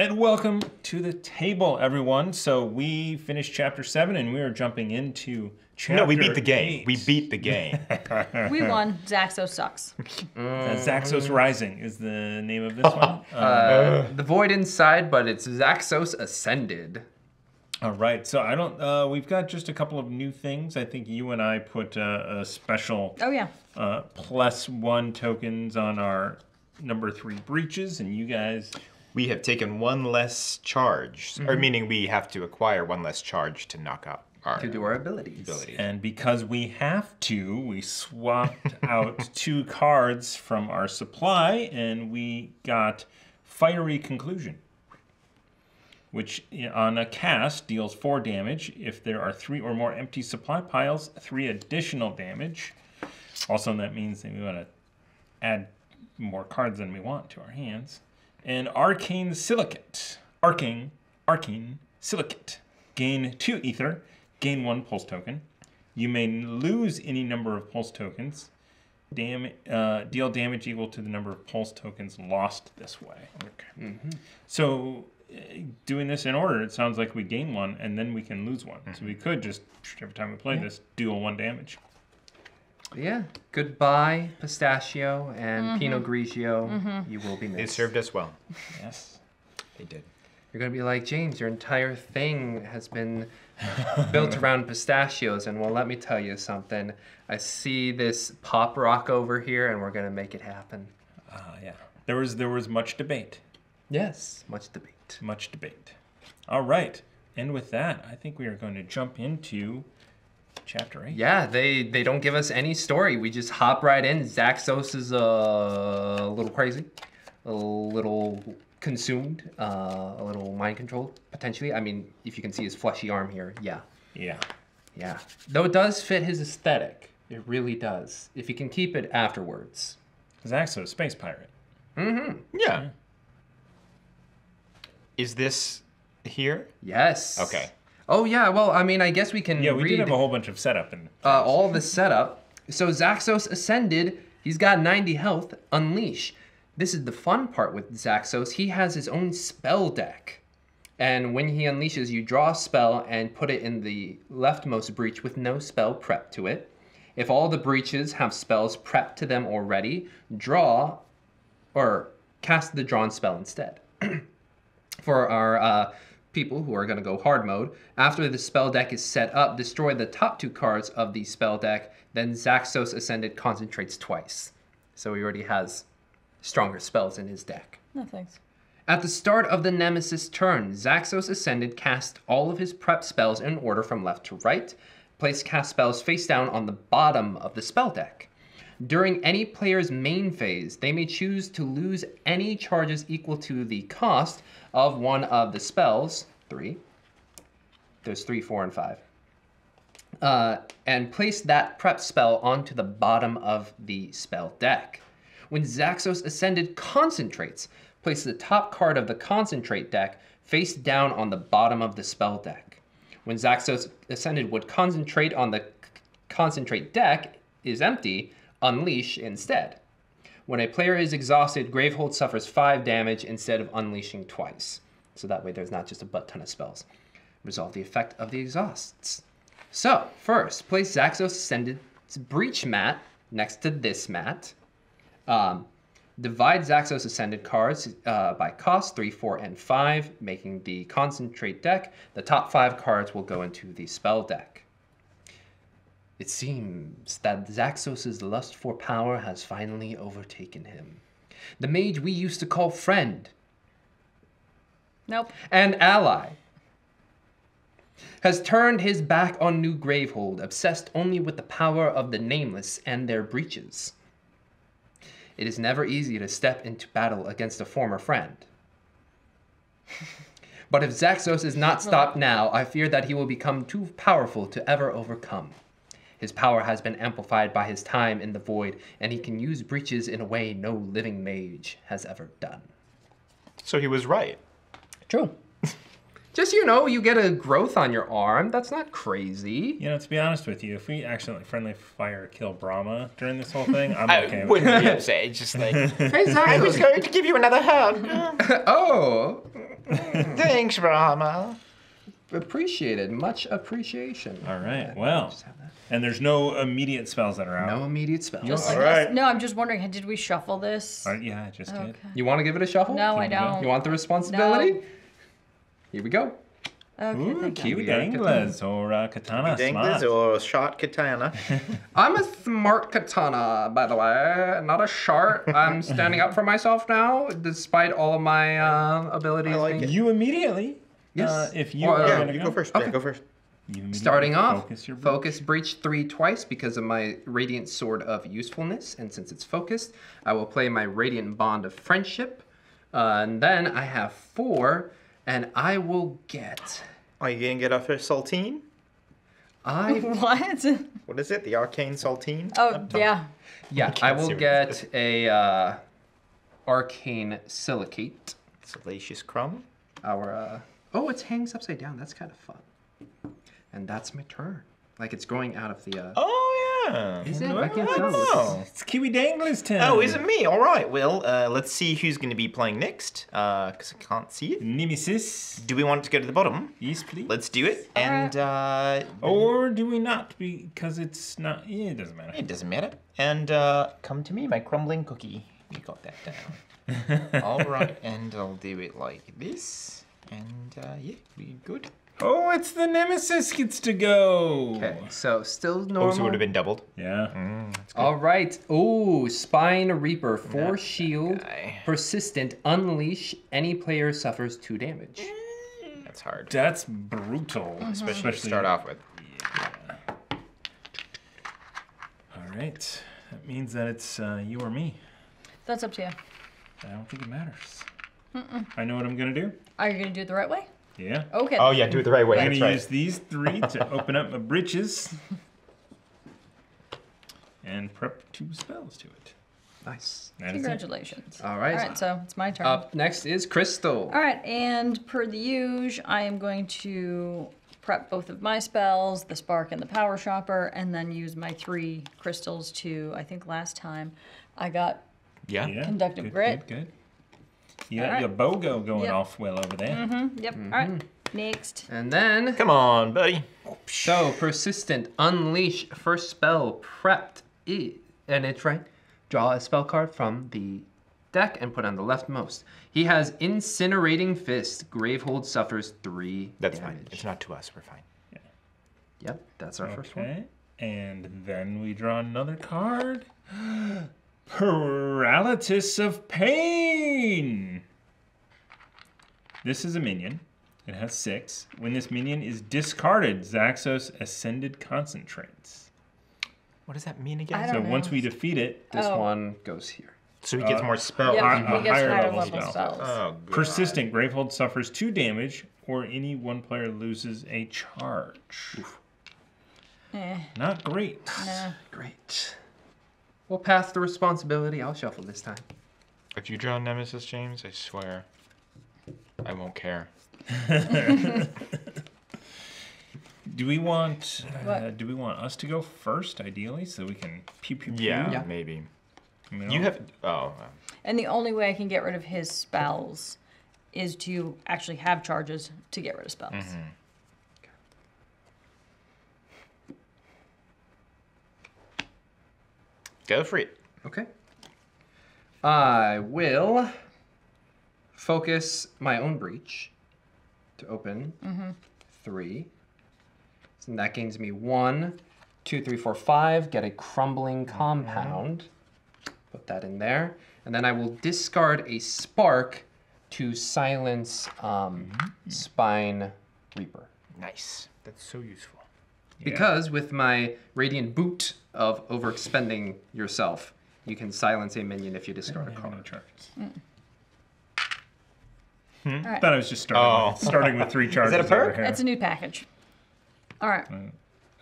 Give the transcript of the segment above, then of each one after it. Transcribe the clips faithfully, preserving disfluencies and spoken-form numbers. And welcome to the table, everyone. So we finished chapter seven, and we are jumping into chapter eight. No, we beat the game. Eight. We beat the game. We won. Zaxos sucks. Uh, Zaxos Rising is the name of this one. Uh, uh, the void inside, but it's Zaxos Ascended. All right. So I don't. Uh, we've got just a couple of new things. I think you and I put uh, a special. Oh yeah. Uh, plus one tokens on our number three breaches, and you guys. We have taken one less charge, mm-hmm. or meaning we have to acquire one less charge to knock out our to do our abilities. abilities. And because we have to, we swapped out two cards from our supply, and we got Fiery Conclusion, which on a cast deals four damage. If there are three or more empty supply piles, three additional damage. Also, that means that we want to add more cards than we want to our hands. And Arcane Silicate, Arcane, Arcane Silicate. Gain two ether, gain one pulse token. You may lose any number of pulse tokens. Dam uh, deal damage equal to the number of pulse tokens lost this way. Okay. Mm-hmm. So doing this in order, it sounds like we gain one and then we can lose one. Mm-hmm. So we could just, every time we play yeah. this, deal one damage. Yeah. Goodbye, pistachio and mm-hmm. Pinot Grigio. Mm-hmm. You will be missed. They served us well. Yes, they did. You're going to be like, James, your entire thing has been built around pistachios. And well, let me tell you something. I see this pop rock over here, and we're going to make it happen. Uh, yeah. There was, there was much debate. Yes, much debate. Much debate. All right. And with that, I think we are going to jump into... Chapter eight. Yeah, they they don't give us any story. We just hop right in. Zaxos is uh, a little crazy, a little consumed, uh, a little mind controlled potentially. I mean, if you can see his fleshy arm here, yeah, yeah, yeah. Though it does fit his aesthetic, it really does. If he can keep it afterwards. Zaxos, space pirate. Mm-hmm. Yeah. yeah. Is this here? Yes. Okay. Oh, yeah, well, I mean, I guess we can Yeah, we read, did have a whole bunch of setup. In uh, all the setup. So Zaxos Ascended, he's got ninety health, Unleash. This is the fun part with Zaxos. He has his own spell deck. And when he unleashes, you draw a spell and put it in the leftmost breach with no spell prep to it. If all the breaches have spells prepped to them already, draw or cast the drawn spell instead. For our... Uh, people who are going to go hard mode. After the spell deck is set up, destroy the top two cards of the spell deck, then Zaxos Ascended concentrates twice. So he already has stronger spells in his deck. No thanks. At the start of the Nemesis turn, Zaxos Ascended casts all of his prep spells in order from left to right. Place cast spells face down on the bottom of the spell deck. During any player's main phase, they may choose to lose any charges equal to the cost of one of the spells, three, there's three, four, and five, uh, and place that prep spell onto the bottom of the spell deck. When Zaxos Ascended concentrates, place the top card of the concentrate deck face down on the bottom of the spell deck. When Zaxos Ascended would concentrate on the concentrate deck is empty, Unleash instead. When a player is exhausted, Gravehold suffers five damage instead of unleashing twice. So that way there's not just a butt ton of spells. Resolve the effect of the exhausts. So first, place Zaxos Ascended's breach mat next to this mat. Um, divide Zaxos Ascended cards uh, by cost, three, four, and five, making the concentrate deck. The top five cards will go into the spell deck. It seems that Zaxos' lust for power has finally overtaken him. The mage we used to call friend. Nope. And ally. Has turned his back on New Gravehold, obsessed only with the power of the Nameless and their breaches. It is never easy to step into battle against a former friend. But if Zaxos is not stopped now, I fear that he will become too powerful to ever overcome. His power has been amplified by his time in the void, and he can use breaches in a way no living mage has ever done. So he was right. True. Just, you know, you get a growth on your arm. That's not crazy. You know, to be honest with you, if we accidentally friendly fire kill Brahma during this whole thing, I'm I okay with it. I wouldn't be upset. It's just like, I was going to give you another hug. Oh. Thanks, Brahma. Appreciated. Much appreciation. All right. Well. And there's no immediate spells that are out. No immediate spells. Just, All right. No, I'm just wondering, did we shuffle this? Uh, yeah, I just okay. did. You want to give it a shuffle? No, Can I don't. Go? You want the responsibility? No. Here we go. Okay, Ooh, Kiwi Dangles or uh, Katana Smart. or Shot Katana. I'm a smart katana, by the way, not a shart. I'm standing up for myself now, despite all my uh, abilities. I like it. You immediately. Yes. Uh, if you, or, are yeah, you go, go first. Okay. Yeah, go first. Starting off, focus, breach. focus breach three twice because of my Radiant Sword of Usefulness, and since it's focused, I will play my Radiant Bond of Friendship, uh, and then I have four, and I will get. Are you gonna get off your Saltine? I what? What is it? The Arcane Saltine? Oh yeah. Yeah, I, I will get a uh, Arcane Silicate. Salacious Crumb. Our uh... oh, it hangs upside down. That's kind of fun. And that's my turn. Like it's going out of the. Uh... Oh yeah. Is it? Well, I can't I don't tell. Know. It's Kiwi Dangler's turn. Oh, is it me? All right. Well, uh, let's see who's going to be playing next. Uh, because I can't see it. Nemesis. Do we want it to go to the bottom? Yes, please. Let's do it. Uh, and. Uh, or do we not? Because it's not. Yeah, it doesn't matter. It doesn't matter. And uh, come to me, my crumbling cookie. You got that down. All right. And I'll do it like this. And uh, yeah, we good. Oh, it's the Nemesis gets to go. Okay, so still normal. Oh, so it would have been doubled. Yeah. Mm, all right. Oh, Spine Reaper, four Not shield, persistent, unleash. Any player suffers two damage. That's hard. That's brutal, mm-hmm. especially, especially to start off with. Yeah. All right. That means that it's uh, you or me. That's up to you. I don't think it matters. Mm-mm. I know what I'm gonna do. Are you gonna do it the right way? Yeah. Okay. Oh yeah, do it the right way. I'm gonna right. use these three to open up my britches and prep two spells to it. Nice. That Congratulations. It. All right. All right. So it's my turn. Up next is Crystal. All right, and per the usual, I am going to prep both of my spells, the Spark and the Power Shopper, and then use my three crystals to. I think last time, I got. Yeah. yeah. Conductive good, grit. Good. Good. You got right. your BOGO going yep. off well over there. Mm-hmm. Yep. Mm-hmm. All right. Next. And then. Come on, buddy. So, persistent, unleash, first spell prepped, e and it's right. Draw a spell card from the deck and put on the leftmost. He has Incinerating Fist. Gravehold suffers three That's damage. Fine. It's not to us. We're fine. Yeah. Yep. That's our okay. first one. And then we draw another card. Paralytus of Pain. This is a minion. It has six. When this minion is discarded, Zaxos Ascended concentrates. What does that mean again? So know. once we defeat it, this oh. one goes here. So he gets uh, more spells. Yeah, he gets higher, higher level, level spells. spells. Oh, God. Persistent. Gravehold suffers two damage, or any one player loses a charge. Oof. Eh. Not great. Nah. Great. We'll pass the responsibility. I'll shuffle this time. If you draw Nemesis, James, I swear, I won't care. do we want? Uh, do we want us to go first, ideally, so we can pew pew pew? Yeah, yeah. maybe. You, know? you have. Oh. And the only way I can get rid of his spells is to actually have charges to get rid of spells. Mm-hmm. Go for it. Okay. I will focus my own breach to open mm-hmm. three. So that gains me one, two, three, four, five. Get a crumbling compound. Mm-hmm. Put that in there. And then I will discard a spark to silence um, mm-hmm. Spine Reaper. Nice. That's so useful. Because yeah. with my Radiant Boot of overexpending yourself, you can silence a minion if you discard a card. Charges. Mm. Hmm? Right. I thought I was just starting, oh. with, starting with three charges. Is that a perk? That's a new package. All right.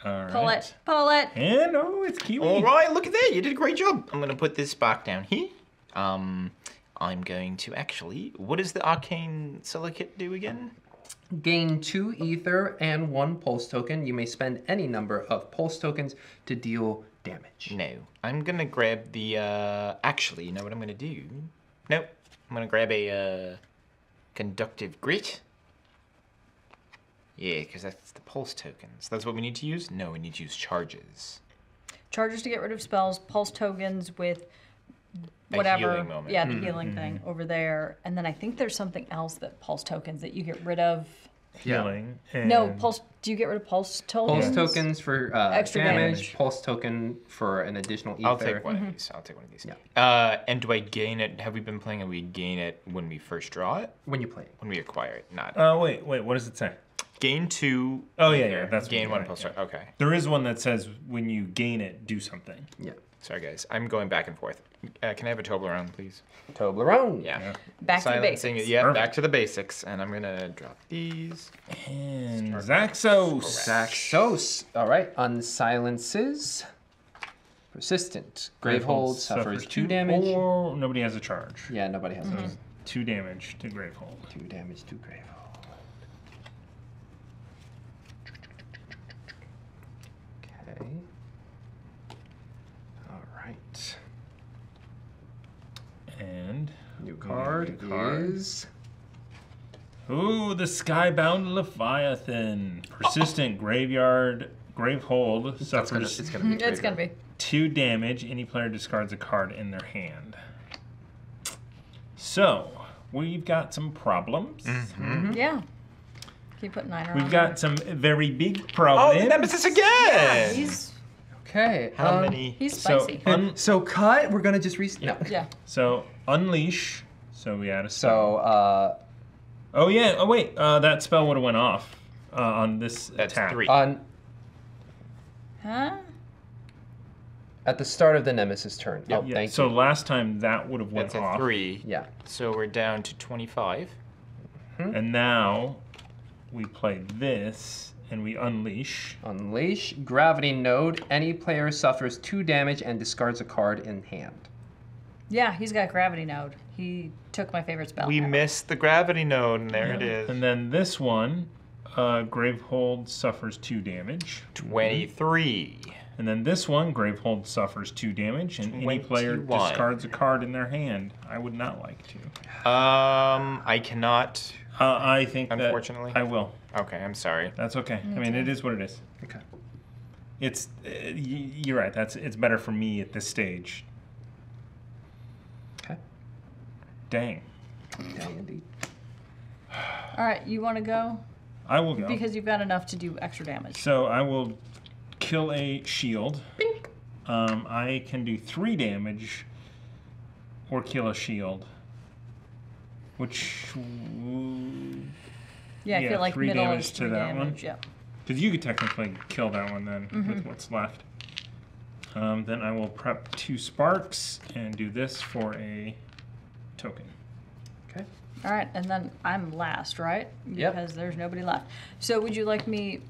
Uh, all right. Pull it. Pull it. And oh, it's Kiwi. All right, look at that. You did a great job. I'm going to put this spark down here. Um, I'm going to actually. What does the Arcane Silicate do again? Gain two ether and one pulse token. You may spend any number of pulse tokens to deal damage. No, I'm gonna grab the, uh, actually, you know what I'm gonna do? Nope, I'm gonna grab a, uh, conductive grit. Yeah, because that's the pulse tokens. That's what we need to use? No, we need to use charges. Charges to get rid of spells, pulse tokens with whatever. Healing moment. Yeah, the mm-hmm. healing thing over there. And then I think there's something else that pulse tokens that you get rid of. Healing. Yeah. And no, pulse. Do you get rid of pulse tokens? Pulse tokens for uh, extra damage, damage. Pulse token for an additional ether. I'll take one mm-hmm. of these. I'll take one of these. Yeah. Uh, and do I gain it? Have we been playing and we gain it when we first draw it? When you play it. When we acquire it, not. Oh, uh, wait, wait. What does it say? Gain two. Oh, yeah, yeah. That's gain one pulse. Yeah. Okay. There is one that says when you gain it, do something. Yeah. Sorry, guys. I'm going back and forth. Uh, can I have a Toblerone, please? Toblerone. Yeah. yeah. Back Silencing to the basics. It. Yeah, perfect. Back to the basics. And I'm going to drop these. And Zaxos. Zaxos. All right. Unsilences. Persistent. Gravehold suffers two, two damage. Or nobody has a charge. Yeah, nobody has mm-hmm. a charge. Two damage to Gravehold. Two damage to Gravehold. And new card, new card is ooh, the Skybound Leviathan. Persistent oh. graveyard Gravehold suffers. Gonna, it's gonna be. Graveyard. It's gonna be two damage. Any player discards a card in their hand. So we've got some problems. Mm-hmm. Yeah. Keep putting nine around. We've got there. some very big problems. Oh, Nemesis again. Yeah, he's Okay. How um, many? He's spicy. So, so cut. We're gonna just re. Yeah. No. yeah. So unleash. So we had a. Spell. So. Uh, oh yeah. Oh wait. Uh, that spell would have went off uh, on this that's attack. Three. On. Huh? At the start of the Nemesis turn. Yep. Oh, yeah. Thank so you. So last time that would have went that's off. A three. Yeah. So we're down to twenty-five. Hmm? And now, we play this. And we unleash. Unleash, gravity node. Any player suffers two damage and discards a card in hand. Yeah, he's got gravity node. He took my favorite spell. We ever. missed the gravity node, and there yeah. it is. And then this one, uh, Gravehold suffers two damage. twenty-three. And then this one, Gravehold suffers two damage, and twenty-one. Any player discards a card in their hand. I would not like to. Um, I cannot. Uh, I think unfortunately. That I will. Okay, I'm sorry. That's okay. I mean, it is what it is. Okay. It's uh, you're right. That's it's better for me at this stage. Okay. Dang. Dang indeed. All right, you want to go? I will go because you've got enough to do extra damage. So I will kill a shield. Bink. Um, I can do three damage or kill a shield. Which, yeah, yeah I feel like three damage to three that damage, one. Yeah, because you could technically kill that one then mm-hmm. with what's left. Um, then I will prep two sparks and do this for a token. Okay. All right, and then I'm last, right? Yep. Because there's nobody left. So would you like me,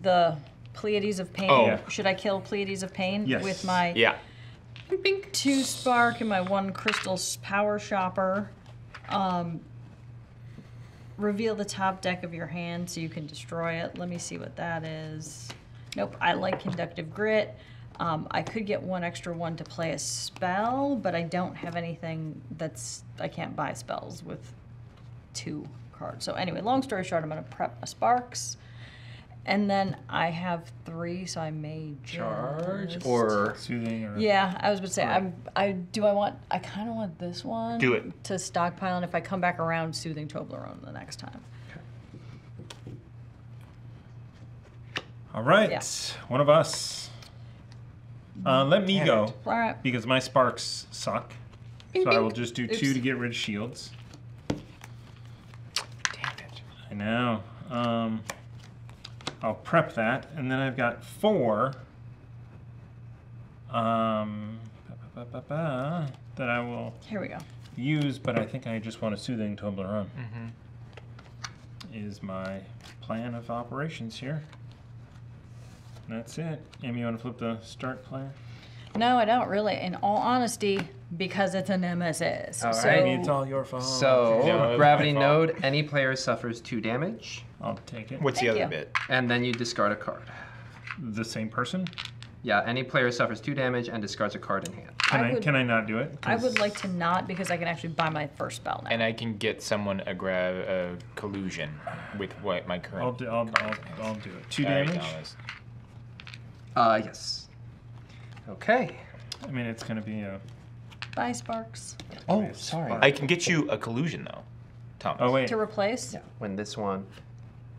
the Prelatus of Pain? Oh. Yeah. Should I kill Prelatus of Pain yes. with my yeah. two spark and my one crystal power shopper? Um, reveal the top deck of your hand so you can destroy it. Let me see what that is. Nope, I like Conductive Grit. Um, I could get one extra one to play a spell, but I don't have anything that's, I can't buy spells with two cards. So anyway, long story short, I'm gonna prep my sparks. And then I have three, so I may just... Charge or soothing or... Yeah, I was about to say, I'm, I do I want... I kind of want this one. Do it. To stockpile, and if I come back around, soothing Toblerone the next time. Okay. All right, yeah. One of us. Uh, let me go, all right. Because my sparks suck. Bing, so bing. I will just do Oops. two to get rid of shields. Damn it. I know. Um... I'll prep that, and then I've got four um, ba, ba, ba, ba, that I will Here we go. use, but I think I just want a soothing Toblerone. Mm-hmm. Is my plan of operations here. And that's it. Amy, you want to flip the start player? No, I don't really. In all honesty, Because it's a nemesis. All right. So, I mean, it's all your fault. So, yeah, Gravity Node, any player suffers two damage. I'll take it. What's Thank the other you. bit? And then you discard a card. The same person? Yeah, any player suffers two damage and discards a card in hand. Can I, I, would, can I not do it? I would like to not, because I can actually buy my first spell now. And I can get someone a grab a collusion with what my current I'll do, I'll, I'll, I'll do it. Two damage? Uh, yes. Okay. I mean, it's going to be a... Bye, Sparks. Oh, sorry. I can get you a collusion, though, Thomas. Oh, wait. To replace? Yeah, when this one.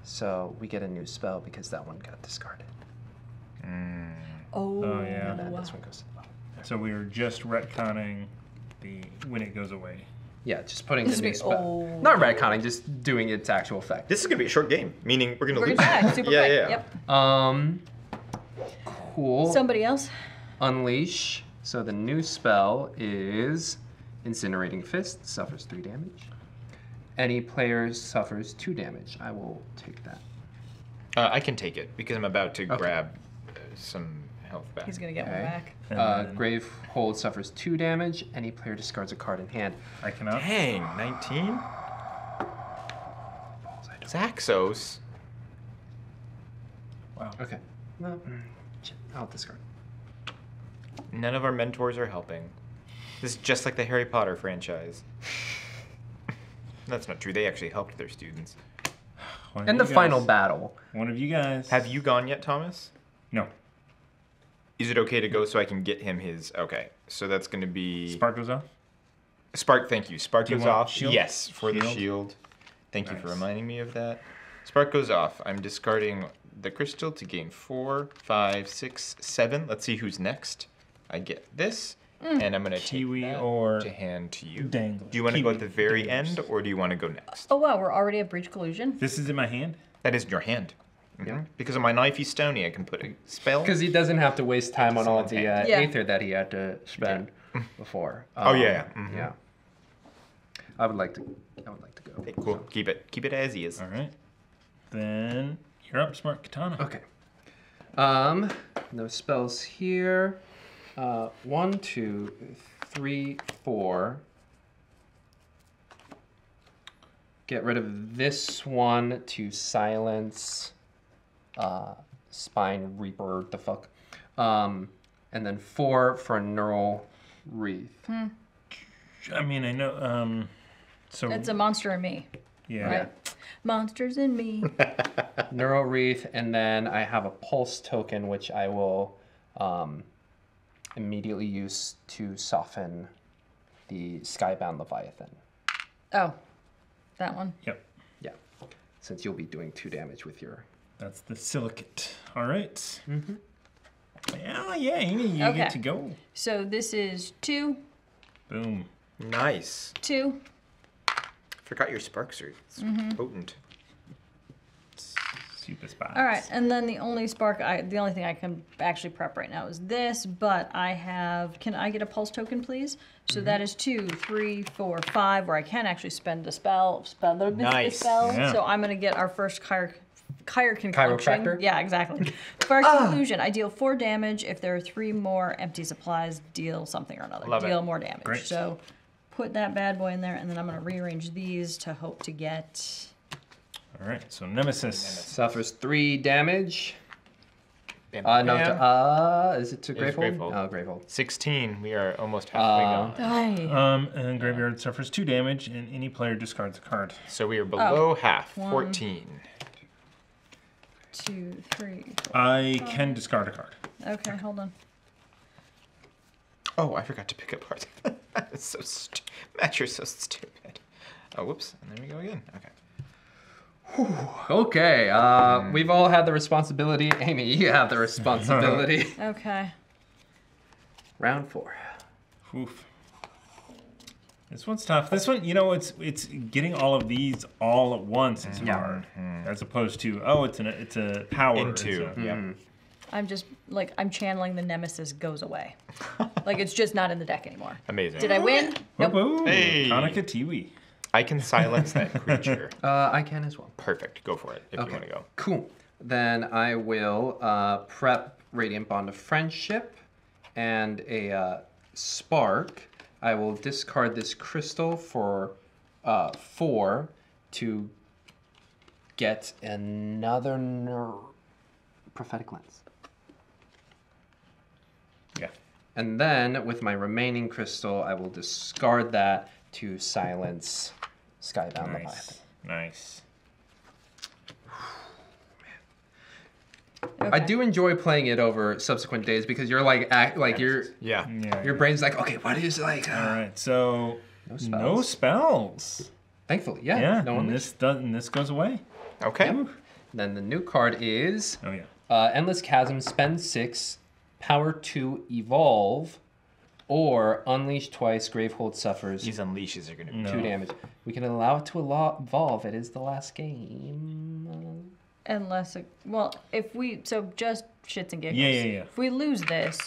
So we get a new spell because that one got discarded. Mm. Oh, oh, yeah. And then this one goes to the bottom. So we were just retconning the when it goes away. Yeah, just putting this the new spell. Old. Not retconning, just doing its actual effect. This is going to be a short game, meaning we're going to lose. We're super yeah, quick. Yeah, yep. Um, cool. Somebody else? Unleash. So the new spell is Incinerating Fist, suffers three damage. Any player suffers two damage. I will take that. Uh, I can take it because I'm about to okay. grab uh, some health back. He's gonna get okay. one back. Uh, Gravehold suffers two damage. Any player discards a card in hand. I cannot. Dang, nineteen. Balls, I don't Zaxos. Wow. Okay. No. I'll discard. None of our mentors are helping. This is just like the Harry Potter franchise. That's not true. They actually helped their students. And the guys. final battle. One of you guys. Have you gone yet, Thomas? No. Is it okay to go so I can get him his... Okay, so that's going to be... Spark goes off? Spark, thank you. Spark goes off. Shield? Yes, for shield. the shield. Thank nice. you for reminding me of that. Spark goes off. I'm discarding the crystal to gain four, five, six, seven. Let's see who's next. I get this, mm. and I'm going to take that or to hand to you. Dangler. Do you want to go at the very danglers. end, or do you want to go next? Oh, wow, we're already at Breach Collusion. This is in my hand? That is in your hand. Mm-hmm. Yeah. Because of my Knifey Stony, I can put a spell. Because he doesn't have to waste time on all the uh, yeah. aether that he had to spend yeah. before. Um, oh, yeah. Mm-hmm. Yeah. I would like to I would like to go. Hey, cool. So. Keep it. Keep it as is. All right. Then you're up, Smart Katana. Okay. Um, no spells here. Uh, one, two, three, four. Get rid of this one to silence uh, Spine Reaper, the fuck. Um, and then four for Neural Wreath. Hmm. I mean, I know, um, so. It's a monster in me. Yeah. Right? yeah. Monsters in me. Neural Wreath, and then I have a Pulse token, which I will, um, immediately used to soften the Skybound Leviathan. Oh, that one? Yep. Yeah, since you'll be doing two damage with your... That's the silicate. All right. Mm-hmm. Oh, yeah, Amy, you okay. get to go. So this is two. Boom. Nice. Two. Forgot your sparks are mm-hmm. potent. Super spots. All right, and then the only spark, I, the only thing I can actually prep right now is this, but I have, can I get a pulse token, please? So mm-hmm. that is two, three, four, five, where I can actually spend the spell, spell the nice. spell. Yeah. So I'm gonna get our first chiro, chiro conclusion. Yeah, exactly. For our oh. conclusion, I deal four damage. If there are three more empty supplies, deal something or another. Love deal it. more damage. Great. So put that bad boy in there, and then I'm gonna rearrange these to hope to get... All right, so Nemesis. Nemesis. Suffers three damage. Bam, bam, uh, no, bam. To, uh, is it to Gravehold? Oh, Gravehold. sixteen, we are almost halfway uh, gone. Um, and Graveyard suffers two damage, and any player discards a card. So we are below oh. half, One, fourteen. Two, three, four, I five. can discard a card. Okay, hold on. Oh, I forgot to pick up cards. That's so stupid. Matt, you're so stupid. Oh, whoops, and there we go again, okay. Whew. Okay, uh, we've all had the responsibility. Amy, you have the responsibility. Okay. Round four. Oof. This one's tough. This one, you know, it's it's getting all of these all at once is yeah. hard, mm-hmm. as opposed to oh, it's an it's a power into. It's a, yeah. I'm just like I'm channeling the Nemesis goes away. Like it's just not in the deck anymore. Amazing. Did I win? Nope. Whoa, hey, Kanaka Tiwi. I can silence that creature. Uh, I can as well. Perfect. Go for it if okay. you want to go. Cool. Then I will uh, prep Radiant Bond of Friendship and a uh, Spark. I will discard this crystal for uh, four to get another ner- prophetic lens. Yeah. And then with my remaining crystal, I will discard that to silence Skybound nice. Leviathan. Nice. Okay. I do enjoy playing it over subsequent days because you're like, act, like you're, yeah. yeah, your brain's like, okay, what is like? Uh, All right, so no spells. No spells. Thankfully, yeah. Yeah. No one and this doesn't. This goes away. Okay. Yep. Then the new card is. Oh yeah. Uh, Endless Chasm. Spend six, power two, evolve, or unleash twice. Gravehold suffers. These unleashes are going to be no. two damage. We can allow it to evolve. It is the last game. Unless, it, well, if we, so just shits and giggles. Yeah, yeah, yeah. If we lose this.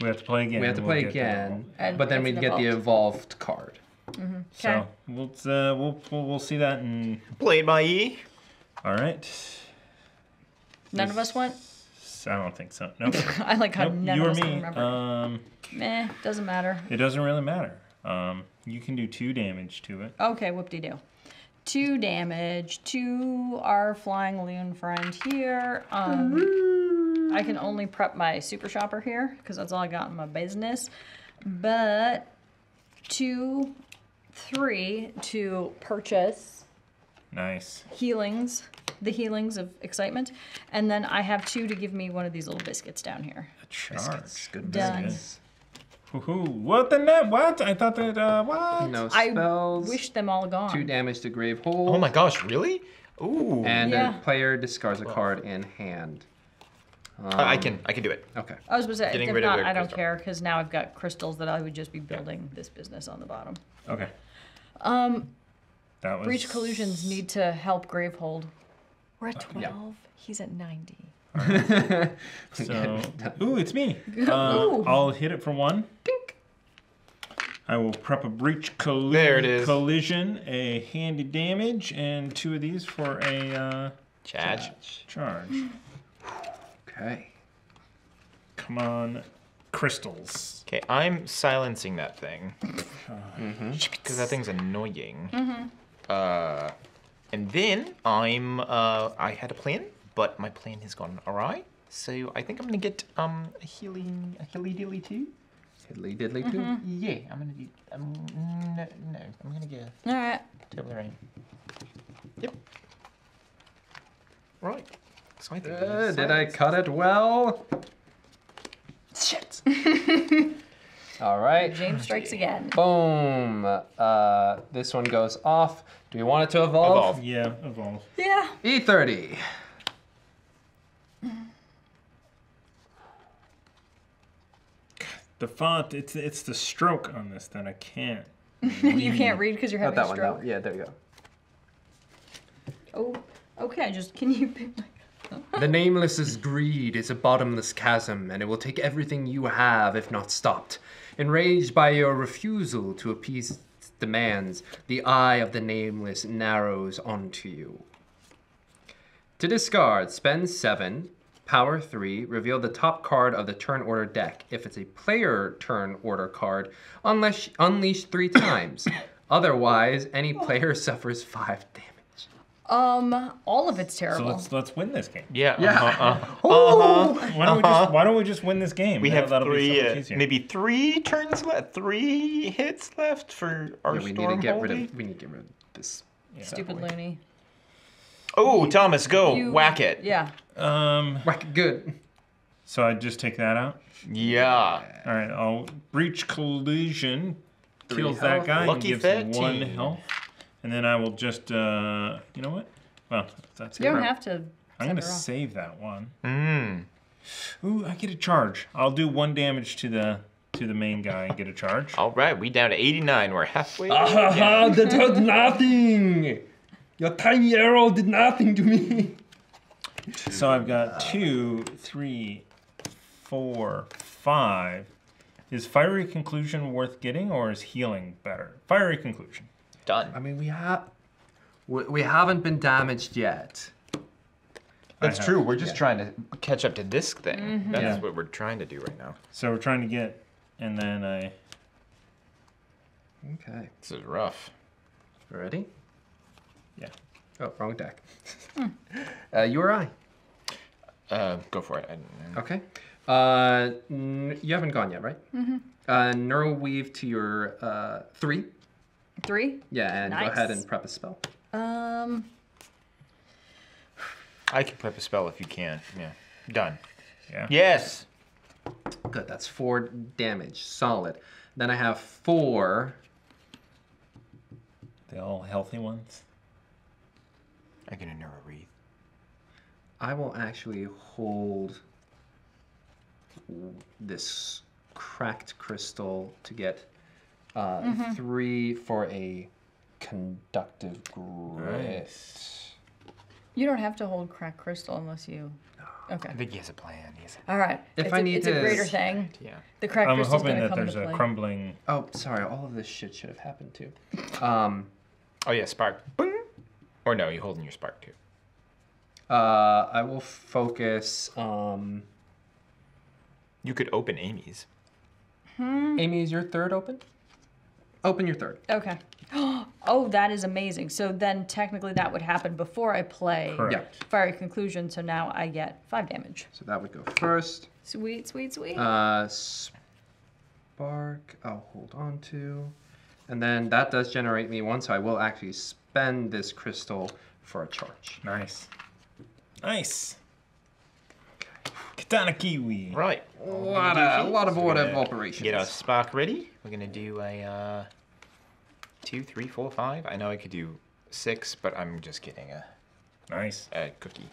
We have to play again. We have to we'll play again, the but then we'd get the evolved card. Mm-hmm. So we'll, uh, we'll, we'll we'll see that in... Played by E. All right. None this, of us went? I don't think so. Nope. I like how nope. none you of us me. Can remember. Um, Meh, doesn't matter. It doesn't really matter. Um, you can do two damage to it. Okay, whoop-de-doo. Two damage to our flying loon friend here. Um, I can only prep my super shopper here because that's all I got in my business. But two, three to purchase. Nice. Healings, the healings of excitement, and then I have two to give me one of these little biscuits down here. A charge. Biscuits. Good business. What the net? What? I thought that, uh, what? No spells. I wish them all gone. Two damage to Gravehold. Oh my gosh, really? Ooh. And yeah. a player discards a card in hand. Um, I can, I can do it. Okay. I was supposed to say, if not, I don't care, because now I've got crystals that I would just be building yeah. this business on the bottom. Okay. Um, that was... Breach collusions need to help Gravehold. We're at twelve. Uh, yeah. He's at ninety. So, ooh, it's me. Uh, ooh. I'll hit it for one. Dink. I will prep a breach colli there it is. collision, a handy damage, and two of these for a uh, charge. charge. Charge. Okay. Come on, crystals. Okay, I'm silencing that thing because mm-hmm. that thing's annoying. Mm-hmm. Uh, and then I'm. Uh, I had a plan. But my plan has gone awry, so I think I'm gonna get um a healing, a hilly dilly two, hilly diddly two. Mm-hmm. Yeah, I'm gonna do. Um, no, no, I'm gonna get. All right. Double rain. Yep. Right. So I think uh, did I cut it well? Shit. All right. James strikes again. Boom. Uh, this one goes off. Do we want it to evolve? Evolve. Yeah, evolve. Yeah. E thirty. The font, it's it's the stroke on this that I can't read. You can't read because you're having Not that a stroke? One, no. Yeah, there you go. Oh, okay, just can you pick my... The Nameless's greed is a bottomless chasm, and it will take everything you have if not stopped. Enraged by your refusal to appease its demands, the eye of the Nameless narrows onto you. To discard, spend seven, power three, reveal the top card of the turn order deck. If it's a player turn order card, unleash, unleash three times. Otherwise, any player suffers five damage. Um, all of it's terrible. So let's let's win this game. Yeah. yeah. Uh-huh. Uh-huh. Why don't uh-huh. we just Why don't we just win this game? We have That'll three, be so uh, maybe three turns left, three hits left for our yeah, we storm need to get rid of. We need to get rid of this yeah. stupid loony. Oh, you, Thomas, go. You, Whack it. Yeah. Um, Whack it good. So I just take that out? Yeah. All right, I'll breach collision. Three kills health. That guy Lucky and gives thirteen. One health. And then I will just, uh, you know what? Well, that's it. You don't have to. I'm going to save that one. Mm. Ooh, I get a charge. I'll do one damage to the... to the main guy and get a charge. All right, we down to eighty-nine. We're halfway. Ah, that does nothing. Your tiny arrow did nothing to me. So I've got two, three, four, five. Is Fiery Conclusion worth getting, or is healing better? Fiery Conclusion. Done. I mean, we have we, we haven't been damaged yet. That's true. We're just yet. trying to catch up to this thing. Mm-hmm. That's yeah. what we're trying to do right now. So we're trying to get, and then I Okay. This is rough. Ready? Yeah. Oh, wrong deck. uh, you or I? Uh, go for it. I don't know. Okay. Uh, n you haven't gone yet, right? Mm-hmm. Uh, Neural Weave to your uh, three. Three? Yeah, and nice. Go ahead and prep a spell. Um. I can prep a spell if you can. Yeah. Done. Yeah. Yes. Good. That's four damage. Solid. Then I have four. They all healthy ones. I get a Neural Wreath. I will actually hold this cracked crystal to get uh, mm-hmm. three for a conductive grit. Nice. You don't have to hold cracked crystal unless you. No. Okay. I think he has a plan. He has a plan. All right. If it's I a, need it's to, a greater thing. Yeah. The cracked crystal. I'm hoping that there's a play. Crumbling. Oh, sorry. All of this shit should have happened too. Um. Oh yeah, spark. Boing. Or no, you're holding your spark too. Uh, I will focus. Um, you could open Amy's. Hmm. Amy, is your third open? Open your third. Okay. Oh, that is amazing. So then technically that would happen before I play Correct. Fiery Conclusion, so now I get five damage. So that would go first. Sweet, sweet, sweet. Uh, spark, I'll hold on to. And then that does generate me one, so I will actually spend this crystal for a charge. Nice. Nice. Katana Kiwi. Right. A lot of, a lot of order of operations. Get our spark ready. We're going to do a uh, two, three, four, five. I know I could do six, but I'm just getting a nice a cookie.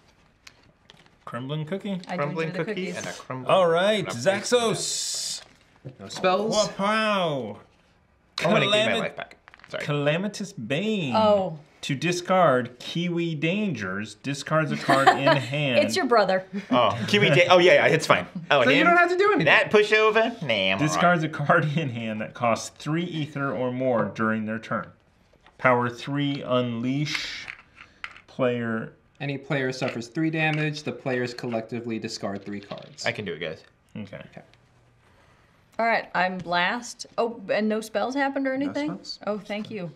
Crumbling cookie. I crumbling cookie cookies. And a crumbling. All right, Zaxos. No spells. Wow. I'm going to give my life back. Sorry. Calamitous Bane. Oh. To discard Kiwi Dangers, discards a card in hand. It's your brother. Oh, Kiwi da Oh, yeah, yeah, it's fine. Oh, so you don't have to do anything. That pushover? Nah, I'm Discards right. a card in hand that costs three ether or more during their turn. Power three, unleash. Player. Any player suffers three damage. The players collectively discard three cards. I can do it, guys. Okay. Okay. All right, I'm last. Oh, and no spells happened or anything? No spells? Oh, thank you.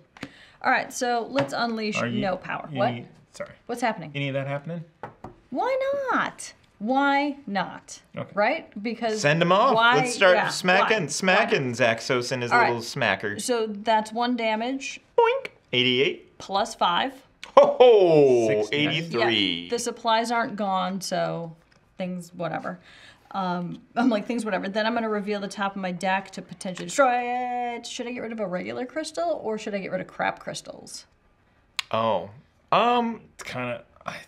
All right, so let's unleash you, no power. Any, what? Sorry. What's happening? Any of that happening? Why not? Why not? Okay. Right? Because send them off. Why, let's start yeah, smacking, why, smacking why? Zaxos and his right. little smacker. So that's one damage. Boink. eighty-eight. Plus five. Ho ho. sixty. eighty-three. Yeah, the supplies aren't gone, so things whatever. Um, I'm like, things, whatever. Then I'm going to reveal the top of my deck to potentially destroy it. Should I get rid of a regular crystal or should I get rid of crap crystals? Oh. Um, it's kind of,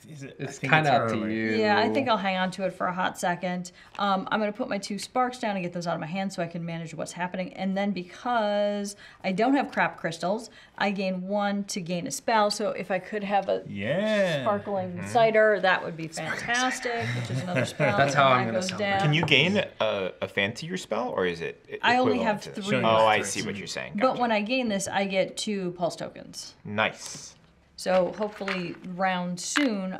it, it's kind of up to you. Yeah, I think I'll hang on to it for a hot second. Um, I'm going to put my two sparks down and get those out of my hand so I can manage what's happening. And then because I don't have crap crystals, I gain one to gain a spell. So if I could have a yeah. sparkling mm-hmm. cider, that would be fantastic, which is another spell. That's how I'm going to down. Can you gain a, a fancier spell, or is it I only have three. Oh, I see what you're saying. Gotcha. But when I gain this, I get two pulse tokens. Nice. So hopefully round soon,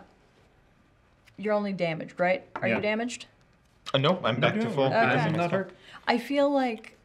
you're only damaged, right? Are yeah. you damaged? Uh, no, I'm back no, to full. Okay. I'm not hurt. I feel like...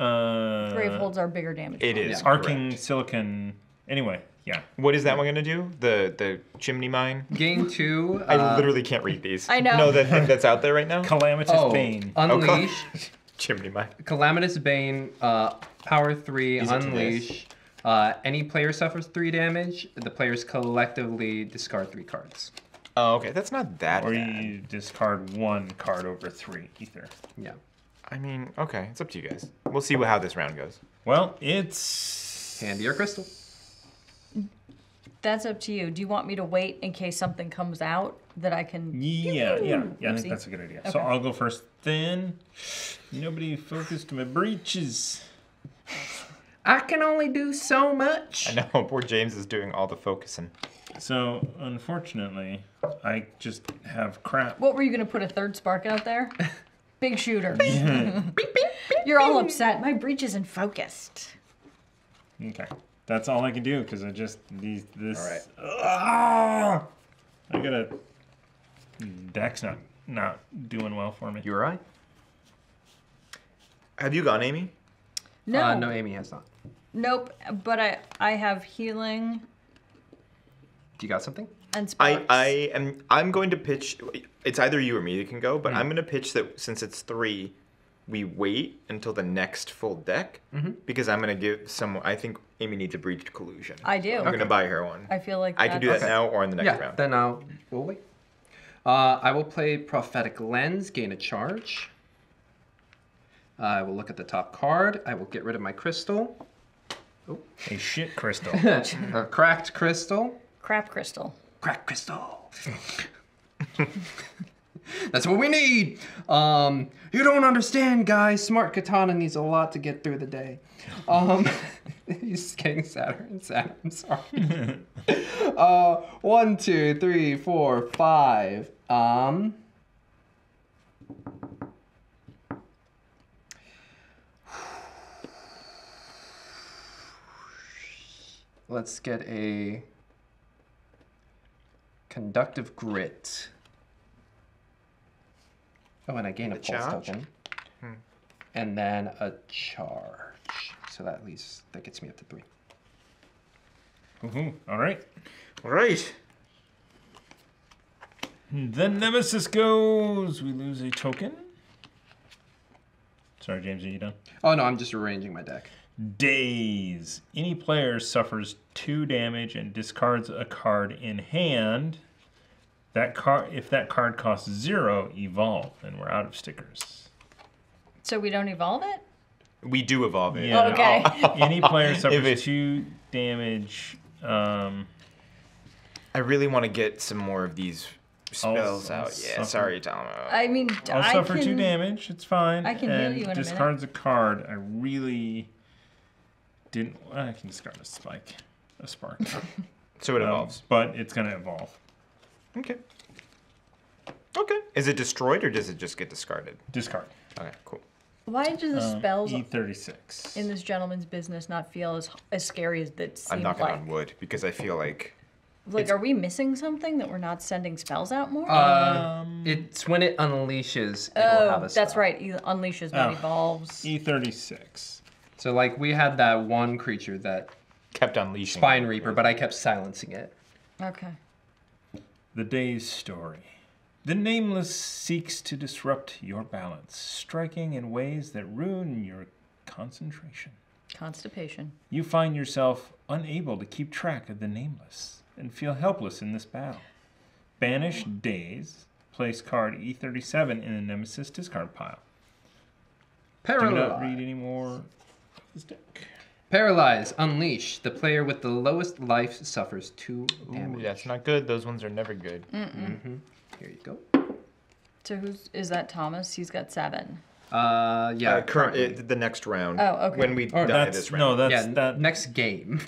Uh, Graveholds are bigger damage. It is. Yeah. Arcane Silicate. Anyway, yeah. What is that one going to do? The the Chimney Mine? Gain two. Uh, I literally can't read these. I know. No, the thing that's out there right now? Calamitous oh, Bane. Unleash. Oh, Chimney Mine. Calamitous Bane, uh, power three, Easy unleash. Uh, any player suffers three damage. The players collectively discard three cards. Oh, okay. That's not that or bad. Or you discard one card over three ether. Yeah. I mean, okay, it's up to you guys. We'll see how this round goes. Well, it's... Candy or crystal. That's up to you. Do you want me to wait in case something comes out that I can... Yeah, yeah, yeah, I think that's a good idea. Okay. So I'll go first then. Nobody focused my breeches. I can only do so much. I know, poor James is doing all the focusing. So, unfortunately, I just have crap. What were you going to put a third spark out there? Big shooter. Yeah. Beep, beep, beep, you're all upset. My breach isn't focused. Okay. That's all I can do because I just, these, this. All right. Uh, I got a, deck's not, not doing well for me. You all right? Have you gone, Amy? No. Uh, no, Amy has not. Nope, but I I have healing. Do you got something? And I, I am I'm going to pitch, it's either you or me that can go, but mm. I'm gonna pitch that since it's three, we wait until the next full deck, mm-hmm. because I'm gonna give someone, I think Amy needs a breached collusion. I do. I'm okay. gonna buy her one. I feel like I can do that okay. now or in the next yeah, round. Then I'll, we'll wait. Uh, I will play Prophetic Lens, gain a charge. Uh, I will look at the top card. I will get rid of my crystal. Oh. A shit crystal. A cracked crystal. Crap crystal. Crack crystal. That's what we need. Um, you don't understand, guys. Smart Katana needs a lot to get through the day. Um, he's getting sadder and sadder. I'm sorry. uh, one, two, three, four, five. Um, let's get a Conductive Grit. Oh, and I gain a pulse token. Hmm. And then a charge. So that at least, that gets me up to three. Mm-hmm. All right. All right. Then Nemesis goes. We lose a token. Sorry, James, are you done? Oh, no, I'm just rearranging my deck. Daze. Any player suffers two damage and discards a card in hand. That card, if that card costs zero, evolve, and we're out of stickers. So we don't evolve it? We do evolve it. Yeah. Oh, okay. Any player suffers two damage. Um, I really want to get some more of these spells I'll, out. I'll yeah, suffer. sorry, Talmo. I mean, I'll I suffer can, two damage. It's fine. I can and heal you in a minute. Discards a card. I really didn't. I can discard a spike, a spark. So it um, evolves, but it's gonna evolve. Okay. Okay. Is it destroyed or does it just get discarded? Discard. Okay, cool. Why do the um, spells E thirty-six. in this gentleman's business not feel as as scary as that seems like? I'm knocking like? on wood because I feel like... Like, are we missing something that we're not sending spells out more? Um, it's when it unleashes, it oh, will have a spell. That's right. It unleashes, not oh. evolves. E thirty-six. So, like, we had that one creature that... Kept unleashing. Spine Reaper, but I kept silencing it. Okay. The day's story. The Nameless seeks to disrupt your balance, striking in ways that ruin your concentration. Constipation. You find yourself unable to keep track of the Nameless and feel helpless in this battle. Banish Daze. Place card E thirty-seven in the Nemesis discard pile. Paralyze. Do not read any more of this deck. Paralyze, unleash. The player with the lowest life suffers two damage. Ooh, that's not good. Those ones are never good. Mm -mm. Mm -hmm. Here you go. So who's, is that Thomas? He's got seven. Uh, yeah. Uh, current, it, the next round. Oh, okay. When we oh, die this round. No, that's yeah, that. Next game.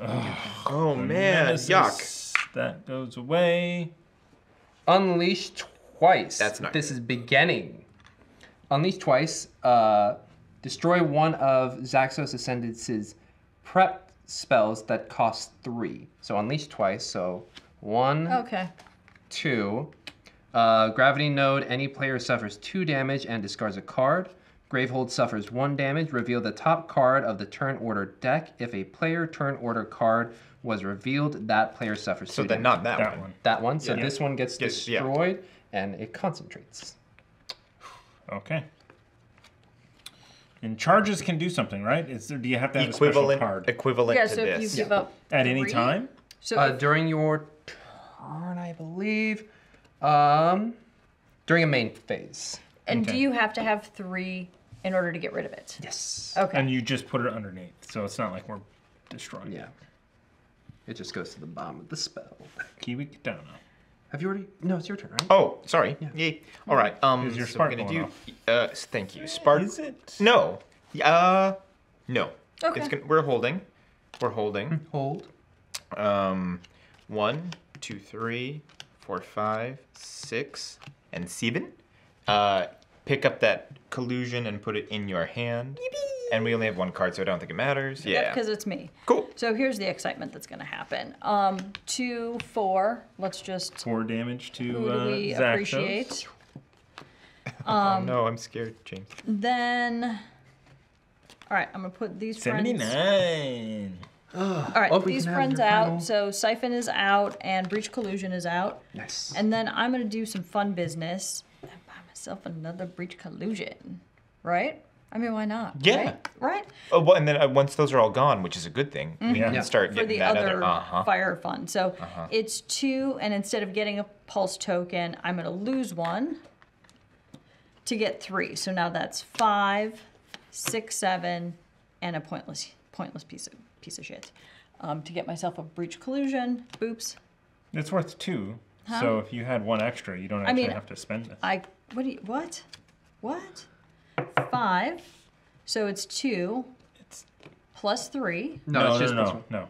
oh, oh, man. Nemesis, yuck. That goes away. Unleash twice. That's not This good. is beginning. Unleash twice. Uh... Destroy one of Zaxos Ascended's prep spells that cost three. So unleash twice. So one, okay. two. Uh, Gravity Node, any player suffers two damage and discards a card. Gravehold suffers one damage. Reveal the top card of the turn order deck. If a player turn order card was revealed, that player suffers so two damage. So then not that, that one. one. That one. So yeah. this one gets yes, destroyed yeah. and it concentrates. Okay. And charges can do something, right? Is there, do you have to have equivalent, a special card? Equivalent yeah, so to if this. You give up At three, any time? So uh, during your turn, I believe. Um, during a main phase. And okay. do you have to have three in order to get rid of it? Yes. Okay. And you just put it underneath, so it's not like we're destroying yeah. it. It just goes to the bottom of the spell. Kiwi Katana. Have you already? No, it's your turn, right? Oh, sorry. Yeah. yeah. All right. Um, is your spark so going to do? Uh, thank you. Spark. Is it? No. Uh, no. Okay. It's gonna, we're holding. We're holding. Hold. Um, one, two, three, four, five, six, and seven. Uh, pick up that collusion and put it in your hand. Yippee! And we only have one card, so I don't think it matters. Yeah, because it's me. Cool. So here's the excitement that's going to happen. Um, two, four. Let's just four damage to who do we uh, appreciate. Um, oh no, I'm scared, James. Then All right, I'm gonna put these seventy-nine. Friends. All right, oh, these friends out. Final. So Siphon is out and Breach Collusion is out. Nice. And then I'm gonna do some fun business and buy myself another Breach Collusion, right? I mean, why not? Yeah. Right? right? Oh, well, and then uh, once those are all gone, which is a good thing, mm-hmm. we yeah. can start getting for the that other, other uh-huh. fire fund. So uh-huh. it's two, and instead of getting a pulse token, I'm going to lose one to get three. So now that's five, six, seven, and a pointless, pointless piece of piece of shit um, to get myself a breach collusion. Boops. It's worth two. Huh? So if you had one extra, you don't actually I mean, have to spend it. I what? Do you, what? What? Five, so it's two, it's plus three. No, no, it's just no, no, no.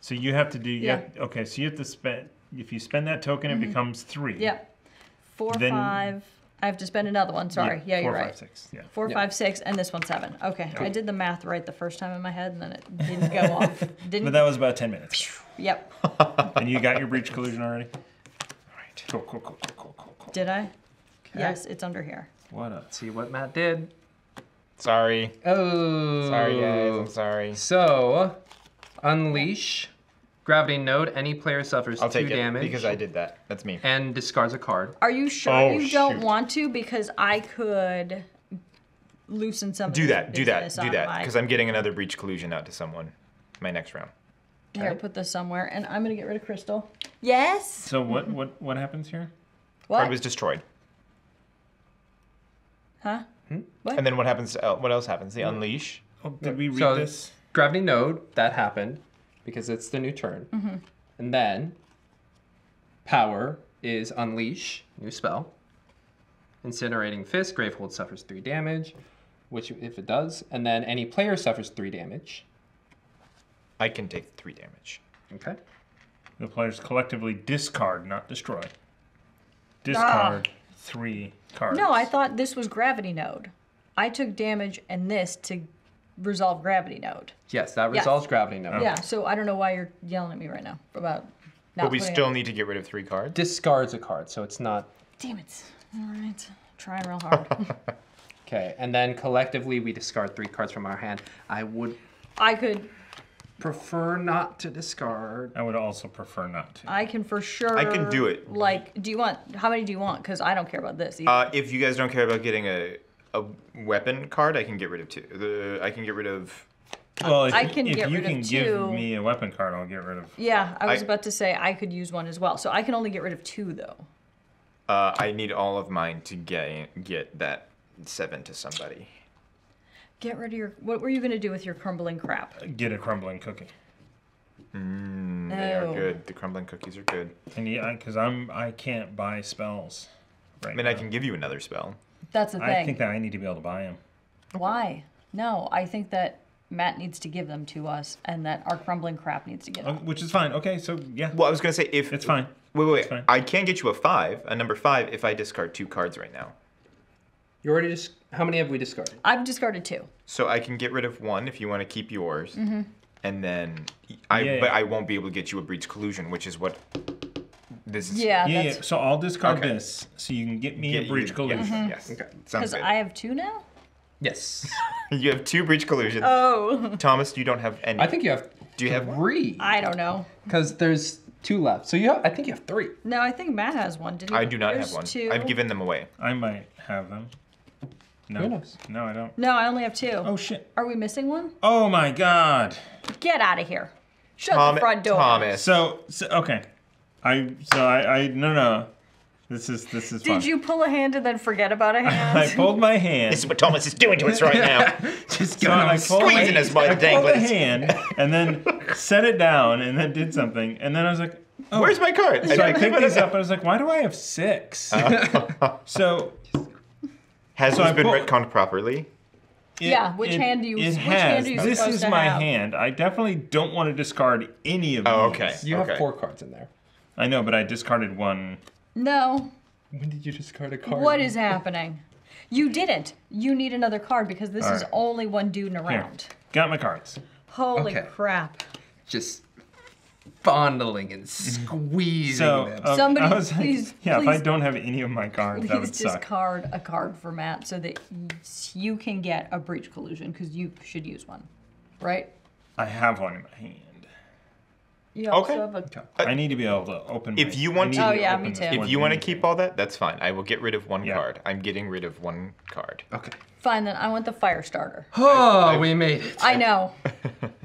So you have to do. You yeah. Have, okay, so you have to spend. If you spend that token, mm-hmm. it becomes three. Yep. Four, then, five. I have to spend another one. Sorry. Yeah, yeah you're four, right. Four, five, six. Yeah. Four, yeah. five, six, and this one's seven. Okay, cool. I did the math right the first time in my head, and then it didn't go off. Didn't. But that was about ten minutes. Yep. And you got your breach collusion already. All right. Cool, cool, cool, cool, cool, cool, cool. Did I? Okay. Yes, it's under here. What up? See what Matt did. Sorry. Oh. Sorry, guys. I'm sorry. So, unleash, gravity node. Any player suffers I'll two take it, damage because I did that. That's me. And discards a card. Are you sure oh, you shoot. don't want to? Because I could loosen some. Do that. Do that. Do that. Because I'm getting another breach collusion out to someone. My next round. Here, right. put this somewhere, and I'm gonna get rid of Crystal. Yes. So what? What? What happens here? What? Card was destroyed. Huh? Hmm? What? And then what happens? To, uh, what else happens? The unleash. Oh, did we read so this? Gravity node that happened because it's the new turn, mm-hmm. and then power is unleash new spell. Incinerating Fist. Gravehold suffers three damage, which if it does, and then any player suffers three damage. I can take three damage. Okay. The players collectively discard, not destroy. Discard. Ah. Three cards. No, I thought this was Gravity Node. I took damage and this to resolve Gravity Node. Yes, that resolves yeah. Gravity Node. Oh. Yeah, so I don't know why you're yelling at me right now about not But we still it. need to get rid of three cards? Discards a card, so it's not... Damn it. All right. Trying real hard. Okay, and then collectively we discard three cards from our hand. I would... I could... prefer not to discard. I would also prefer not to. I can for sure. I can do it. Like, do you want, how many do you want? Because I don't care about this either. Uh, if you guys don't care about getting a, a weapon card, I can get rid of two. The, I can get rid of... Well, if, I can if get you rid can of give two. me a weapon card, I'll get rid of... Yeah, I was I, about to say I could use one as well. So I can only get rid of two, though. Uh, I need all of mine to get, get that seven to somebody. Get rid of your, what were you going to do with your crumbling crap? Get a crumbling cookie. Mmm, they oh. are good. The crumbling cookies are good. And yeah, because I'm, I can't buy spells right I mean, now. I can give you another spell. That's the thing. I think that I need to be able to buy them. Why? No, I think that Matt needs to give them to us and that our crumbling crap needs to get them. Oh, which is fine. Okay, so yeah. Well, I was going to say if. It's fine. Wait, wait, wait. Fine. I can get you a five, a number five, if I discard two cards right now. You already just. How many have we discarded? I've discarded two. So I can get rid of one if you want to keep yours, mm-hmm. and then I. Yeah, yeah. But I won't be able to get you a breach collusion, which is what this is. Yeah. Yeah. That's... yeah. So I'll discard okay. this, so you can get me get a breach you, collusion. Yeah. Mm-hmm. Yes. Okay. Sounds good. Because I have two now. Yes. You have two breach collusions. Oh. Thomas, you don't have any. I think you have. Do you have three? I don't know. Because there's. Two left. So you have, I think you have three. No, I think Matt has one. Didn't I do not have one. Two. I've given them away. I might have them. No. Who knows? No, I don't. No, I only have two. Oh, shit. Are we missing one? Oh, my God. Get out of here. Shut Tom the front door. Thomas. So, so, okay. I, so I, I, no, no. This is, this is Did fun. you pull a hand and then forget about a hand? I pulled my hand. This is what Thomas is doing to us right now. Just going so squeezing us by the dangling. I pulled a hand and then set it down and then did something. And then I was like, oh. Where's my card? So I picked these up and I was like, why do I have six? Uh, so. Has so it been retconned properly? It, yeah, which it, hand do you It which has. Hand do you this is my have? hand. I definitely don't want to discard any of these. Oh, okay. You okay. have four cards in there. I know, but I discarded one. No. When did you discard a card? What is happening? You didn't. You need another card because this right. is only one dude in a round. Got my cards. Holy okay. crap. Just fondling and squeezing so, them. Uh, Somebody, I was like, please, yeah, please, if I don't have any of my cards, that would suck. Please discard a card for Matt so that you can get a breach collusion, because you should use one, right? I have one in my hand. You also okay. have a... I need to be able to open. If my, you want to, oh yeah, me too. If you want to keep all that, that's fine. I will get rid of one yeah. card. I'm getting rid of one card. Okay. Fine then. I want the fire starter. Oh, I, I, we made it. I know.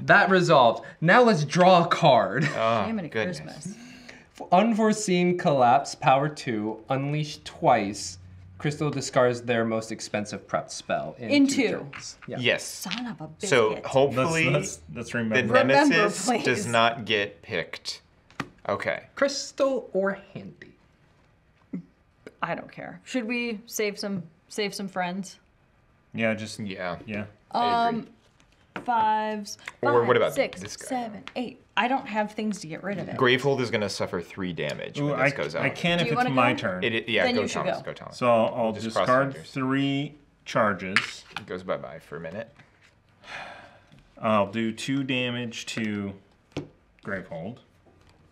That resolved. Now let's draw a card. Oh, damn it, Christmas. Unforeseen collapse. Power two. Unleashed twice. Crystal discards their most expensive prepped spell in, in two. two. Yeah. Yes. Son of a biscuit. So hopefully let's, let's, let's the Nemesis remember, does not get picked. Okay. Crystal or Handy? I don't care. Should we save some save some friends? Yeah, just yeah. Yeah. Um fives. Five, or what about six, this guy? Seven, eight. I don't have things to get rid of it. Gravehold is going to suffer three damage Ooh, when this I, goes out. I can if it's my go? turn. It, it, yeah, then go, you Thomas, go. go Thomas. So I'll, I'll just discard three charges. It goes bye-bye for a minute. I'll do two damage to Gravehold.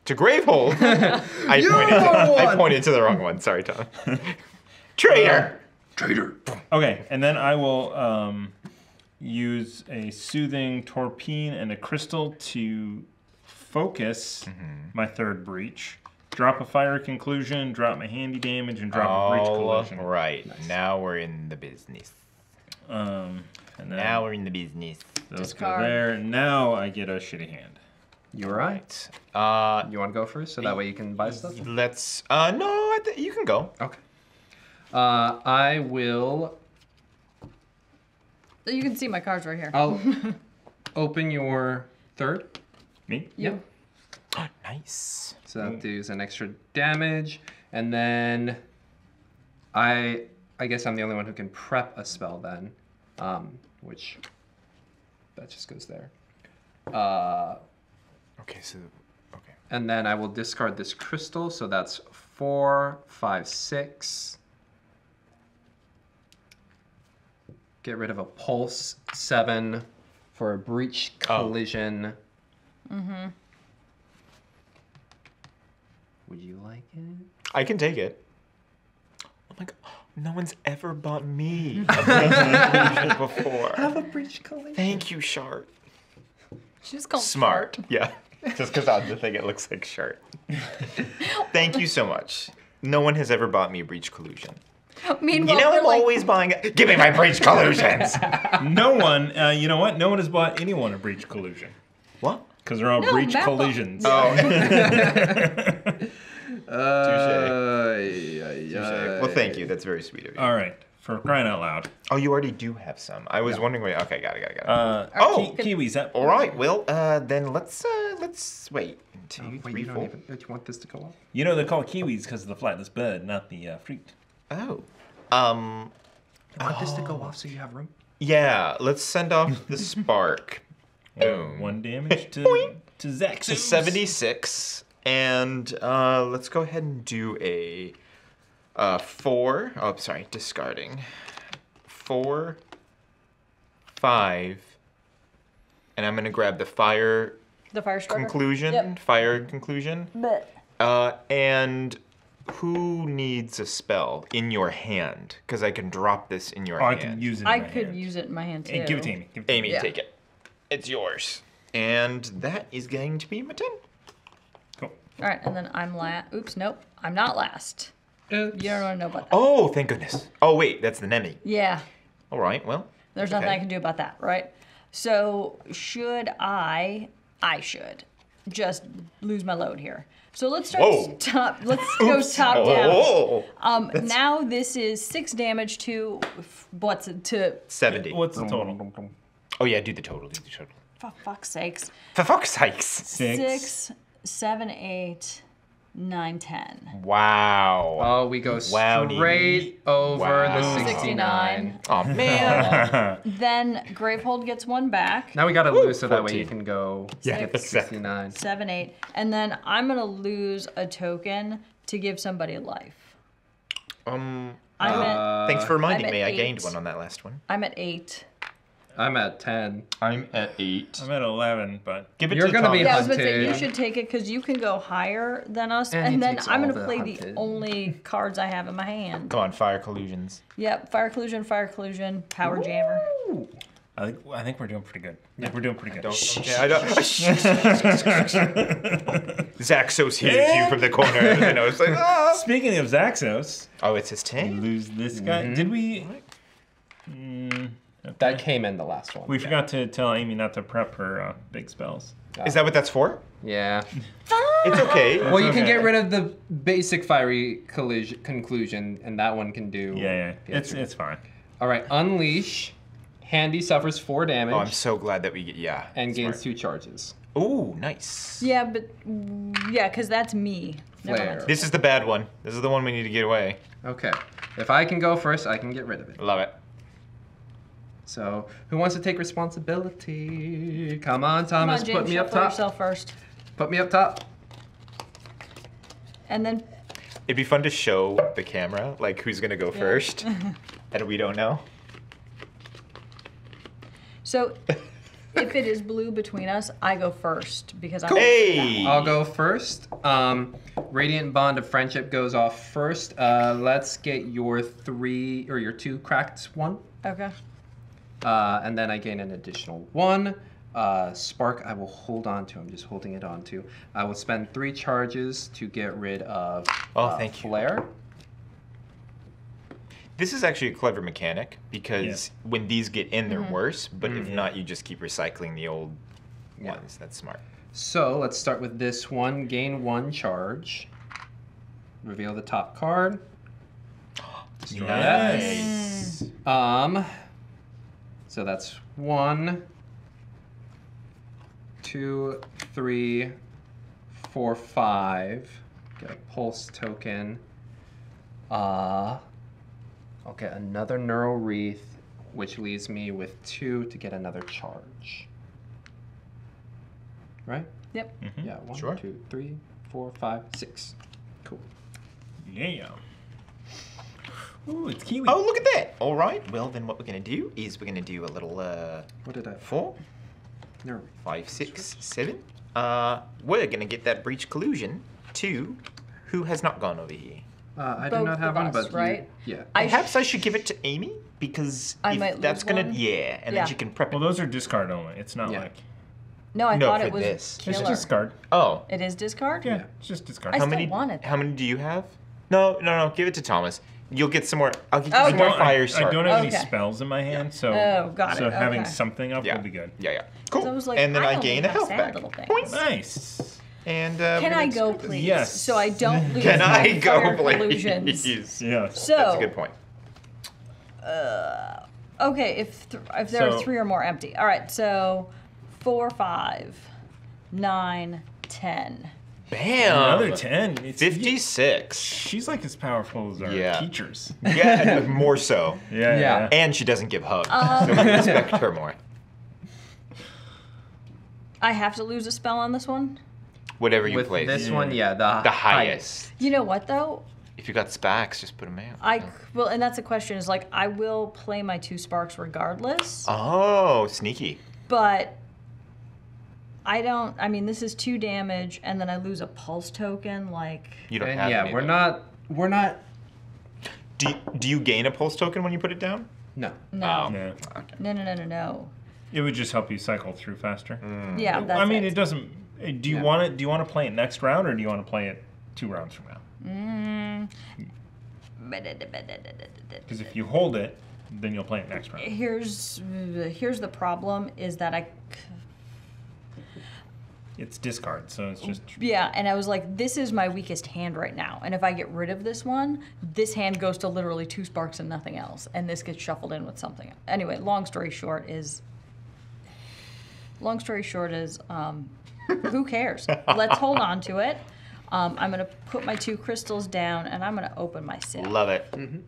To Gravehold? I, pointed to, I pointed to the wrong one. Sorry, Tom. Traitor! Uh, Traitor. Okay, and then I will... Um, use a soothing torpine and a crystal to focus mm-hmm. my third breach. Drop a fiery conclusion, drop my handy damage, and drop All a breach collision. All right, nice. Now we're in the business. Um, and then now we're in the business. Those go there. Now I get a shitty hand. You're right. Uh, you want to go first, so that way you can buy stuff? Let's. Uh, no, I th you can go. Okay. Uh, I will. You can see my cards right here. I'll open your third. Me? Yep. Oh, nice. So that does an extra damage. And then I I guess I'm the only one who can prep a spell then, um, which that just goes there. Uh, okay, so, okay. And then I will discard this crystal. So that's four, five, six. Get rid of a pulse, seven, for a breach collision. Oh. Mm-hmm. Would you like it? I can take it. Oh my god, no one's ever bought me a breach collision before. Have a breach collision. Thank you, Shart. She's called Smart. Shart. Yeah, just because I think it looks like Shart. Thank you so much. No one has ever bought me a breach collision. Meanwhile, you know I'm like... always buying. Give me my breach collusions. No one, uh, you know what? No one has bought anyone a breach collusion. What? Because they're all no, breach collisions. Oh. uh, Touche. Yeah, yeah. Well, thank you. That's very sweet of you. All right, for crying out loud. Oh, you already do have some. I was yeah. wondering. Wait. Okay, got it, got it, got it. Uh, oh, ki kiwis. That... All right. Well, uh, then let's uh, let's wait. Two, oh, wait, three, you don't four. Even, do you want this to go off? You know they call kiwis because of the flightless bird, not the uh, fruit. Oh. Um, I want oh. this to go off so you have room. Yeah, let's send off the spark. Boom. One damage to, to Zaxos. To seventy-six. And uh, let's go ahead and do a uh, four. Oh, sorry, discarding. Four, five. And I'm going to grab the fire. The fire starter? Conclusion. Yep. Fire conclusion. But. Uh, and. Who needs a spell in your hand? Because I can drop this in your oh, hand. I can use it in I my hand. I could use it in my hand, too. Hey, give it to Amy. Give it to Amy, yeah. Take it. It's yours. And that is going to be my turn. Cool. All right, and then I'm last. Oops, nope. I'm not last. Oops. You don't want to know about that. Oh, thank goodness. Oh, wait, that's the Nemi. Yeah. All right, well. There's okay. nothing I can do about that, right? So should I? I should just lose my load here. So let's start Whoa. top. Let's go top down. Whoa. Um, now this is six damage to what's to seventy. What's the total? Oh yeah, do the total. Do the total. For fuck's sakes. For fuck's sakes. Six, six seven, eight, nine, ten. Wow. Oh, we go Wowdy. straight over wow. the sixty-nine. Oh man. Then Gravehold gets one back. Now we gotta Ooh, lose so fourteen. That way you can go yeah, get the sixty-nine. Seven, eight, and then I'm gonna lose a token to give somebody life. Um. I'm uh, at, thanks for reminding me. Eight. I gained one on that last one. I'm at eight. I'm at ten. I'm at eight. I'm at eleven, but give it You're to gonna Tommy. Be yeah, I was about to say, you should take it because you can go higher than us, and, and then I'm going to play hunted. the only cards I have in my hand. Come on, Fire Collusions. Yep, Fire Collusion, Fire Collusion, Power Ooh. Jammer. I think I think we're doing pretty good. Yeah, we're doing pretty good. I don't, okay, I don't. Zaxos hears yeah. you from the corner. And I was like, oh. Speaking of Zaxos, oh, it's his tank. Lose this guy. Mm -hmm. Did we? Mm, okay. That came in the last one. We yeah. forgot to tell Amy not to prep her uh, big spells. Oh. Is that what that's for? Yeah. It's okay. Well, you okay. can get rid of the basic Fiery Conclusion, and that one can do. Yeah, yeah. It's through. It's fine. All right, Unleash. Handy suffers four damage. Oh, I'm so glad that we get yeah. And gains smart. two charges. Ooh, nice. Yeah, but yeah, because that's me. Flare. This is the bad one. This is the one we need to get away. Okay. If I can go first, I can get rid of it. Love it. So, who wants to take responsibility? Come on, Thomas. Come on, James, put me up top. Yourself first. Put me up top. And then. It'd be fun to show the camera, like who's gonna go yeah. first, and we don't know. So, if it is blue between us, I go first because cool. I'm. Hey. I'll go first. Um, Radiant Bond of Friendship goes off first. Uh, let's get your three or your two cracked one. Okay. Uh, and then I gain an additional one. Uh, Spark, I will hold on to. I'm just holding it on to. I will spend three charges to get rid of oh, uh, thank Flare. You. This is actually a clever mechanic because yeah. when these get in, they're mm-hmm. worse. But mm-hmm. if not, you just keep recycling the old yeah. ones. That's smart. So let's start with this one. Gain one charge. Reveal the top card. Destroy nice. That. Um. So that's one, two, three, four, five. Get a pulse token. Uh, I'll get another neural wreath, which leaves me with two to get another charge. Right? Yep. Mm-hmm. Yeah, one, sure. two, three, four, five, six. Cool. Yeah. Ooh, it's kiwi. Oh, look at that! All right. Well, then what we're gonna do is we're gonna do a little. Uh, what did I? Four. No. Five, six, seven. Uh, we're gonna get that breach collusion to who has not gone over here. Uh, I Both do not have one, but right? You, yeah. I Perhaps I should give it to Amy because I if might that's gonna. One. Yeah, and yeah. then she can prep. Well, it. Those are discard only. It's not yeah. like. No, I no, thought it was. This. Killer. It's discard. Oh. It is discard. Yeah, yeah. It's just discard. I how still many? Want it. How many do you have? No, no, no. Give it to Thomas. You'll get some more. I'll get oh, some more fire start. I don't have okay. any spells in my hand, yeah. so oh, got so it. Okay. having something up yeah. will be good. Yeah, yeah. Cool. Like, and then I, I gain a health back. Nice. And uh, can I go, please? Yes. So I don't lose. Can my I go, please? Yes. So that's a good point. Uh, okay, if th if there so, are three or more empty. All right, so four, five, nine, ten. Bam! Another ten. It's, fifty-six. She's like as powerful as our yeah. teachers. Yeah, and more so. Yeah, yeah, yeah. And she doesn't give hugs, um, so we respect her more. I have to lose a spell on this one? Whatever you With place. This one, yeah, the, the highest. highest. You know what, though? If you got sparks, just put them out. I, well, and that's the question, is like, I will play my two sparks regardless. Oh, sneaky. But... I don't, I mean, this is two damage, and then I lose a pulse token, like... You don't and have yeah, we're either. not, we're not... Do you, do you gain a pulse token when you put it down? No. No. Oh. No. Okay. no, no, no, no, no. It would just help you cycle through faster. Mm. Yeah, that's I mean, it, it doesn't... Do you, no. want it, do you want to play it next round, or do you want to play it two rounds from now? Because mm. if you hold it, then you'll play it next round. Here's, here's the problem, is that I... It's discard, so it's just... Yeah, and I was like, this is my weakest hand right now, and if I get rid of this one, this hand goes to literally two sparks and nothing else, and this gets shuffled in with something else. Anyway, long story short is... Long story short is, um, who cares? Let's hold on to it. Um, I'm going to put my two crystals down, and I'm going to open my sail. Love it. Mm-hmm.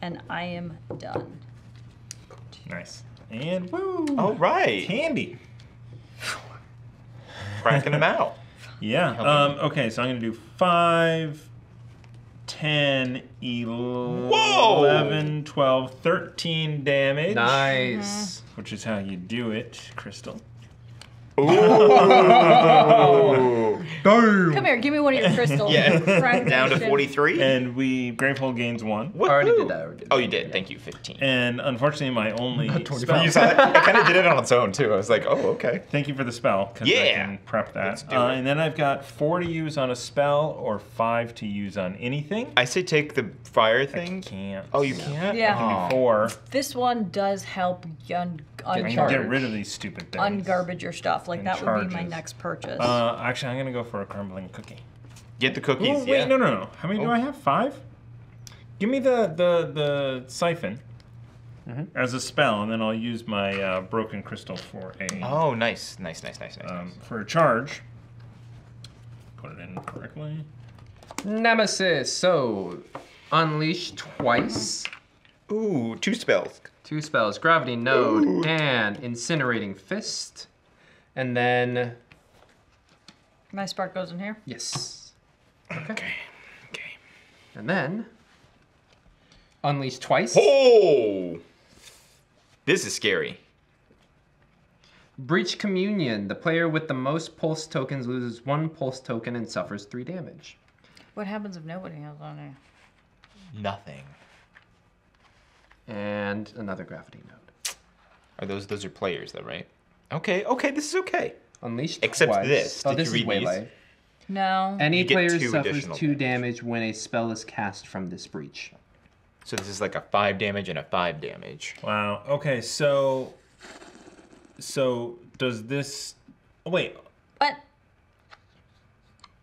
And I am done. Nice. And woo! All right. Candy. Cracking them out. Yeah. Um, okay, so I'm going to do five, ten, eleven, twelve, thirteen damage. Nice. Mm-hmm. Which is how you do it, Crystal. Ooh. Come here, give me one of your crystals. Yeah. Down to forty-three. And we, Gravehold gains one. What? I already did that. I already did oh, that. You did. Thank you. fifteen. And unfortunately, my only spell. You saw it. I kind of did it on its own, too. I was like, oh, okay. Thank you for the spell. Yeah. I can prep that. Uh, and then I've got four to use on a spell or five to use on anything. I say take the fire thing. I can't. Oh, you can't? Yeah. I can do four. This one does help un uncharge. Get rid of these stupid things. Ungarbage your stuff. Like, that charges. Would be my next purchase. Uh, actually, I'm going to go for a crumbling cookie. Get the cookies, oh, wait, yeah. no, no, no. How many oh. do I have? Five? Give me the, the, the siphon mm-hmm. as a spell, and then I'll use my uh, broken crystal for a... Oh, nice. Nice, nice, nice, nice. Um, for a charge. Put it in correctly. Nemesis. So, unleash twice. Ooh, two spells. Two spells. Gravity Node Ooh. and Incinerating Fist. And then... My spark goes in here? Yes. Okay. Okay. Okay. And then... Unleash twice. Oh! This is scary. Breach Communion. The player with the most pulse tokens loses one pulse token and suffers three damage. What happens if nobody has on there? Nothing. And another Gravity Node. Are those, those are players though, right? Okay, okay, this is okay. Unleashed Except twice. this. Oh, Did this you read is way these? No. Any player two suffers two damage. damage when a spell is cast from this breach. So this is like a five damage and a five damage. Wow. Okay, so... So does this... Oh, wait. What?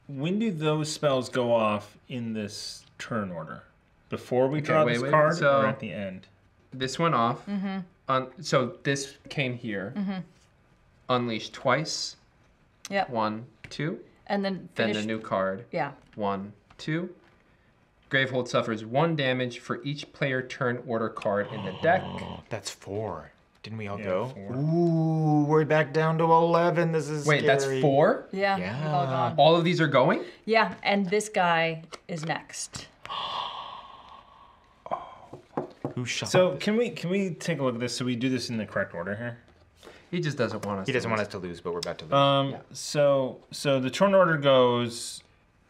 When do those spells go off in this turn order? Before we okay, draw wait, this wait, card so or at the end? This one off. Mm-hmm. Um, so this came here. Mm-hmm. Unleash twice. Yep. One, two. And then finish. Then the new card. Yeah. One, two. Gravehold suffers one damage for each player turn order card in the deck. Oh, that's four. Didn't we all yeah, go? Four. Ooh, we're back down to eleven. This is Wait, scary. That's four? Yeah. yeah. All gone. All of these are going? Yeah, and this guy is next. oh. Who shot So this? can we can we take a look at this so we do this in the correct order here? He just doesn't want us. He doesn't to want lose. us to lose, but we're about to lose. Um. Yeah. So, so the turn order goes.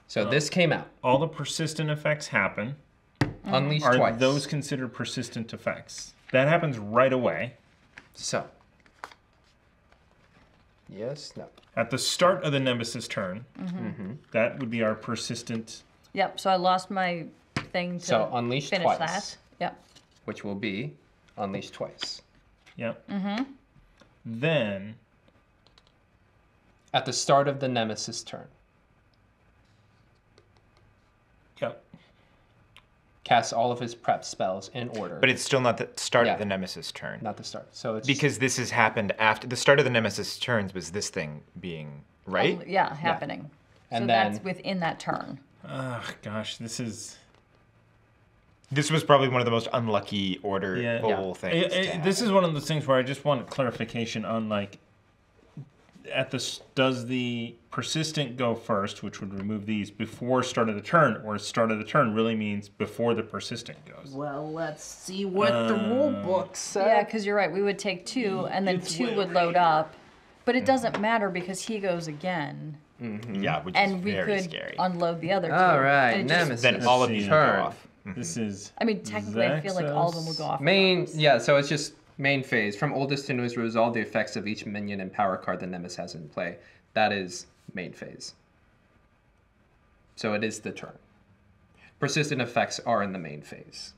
So um, this came out. All the persistent effects happen. Mm-hmm. Unleashed Are twice. Are those considered persistent effects? That happens right away. So. Yes. No. At the start of the Nemesis turn, mm-hmm. Mm-hmm. that would be our persistent. Yep. So I lost my thing to. So unleashed finish twice. That. Yep. Which will be unleashed twice. Yep. Mm-hmm. Then, at the start of the Nemesis turn, yep. Casts all of his prep spells in order. But it's still not the start yeah. of the Nemesis turn. Not the start. So it's because just... this has happened after the start of the Nemesis turns was this thing being right. Oh, yeah, happening. Yeah. And so then, that's within that turn. Oh gosh, this is. This was probably one of the most unlucky order yeah. yeah. things. It, it, this is one of those things where I just want clarification on like, at the does the persistent go first, which would remove these before start of the turn, or start of the turn really means before the persistent goes. Well, let's see what um, the rule book says. Yeah, because you're right. We would take two, and then it's two weird. would load up, but it doesn't matter because he goes again. Mm-hmm. Yeah, which and is we very could scary. unload the other two. All right, Nemesis. Then all of these go off. This is. I mean, technically, Zaxos. I feel like all of them will go off. Main, yeah. So it's just main phase. From oldest to newest, resolve the effects of each minion and power card the Nemesis has in play. That is main phase. So it is the turn. Persistent effects are in the main phase.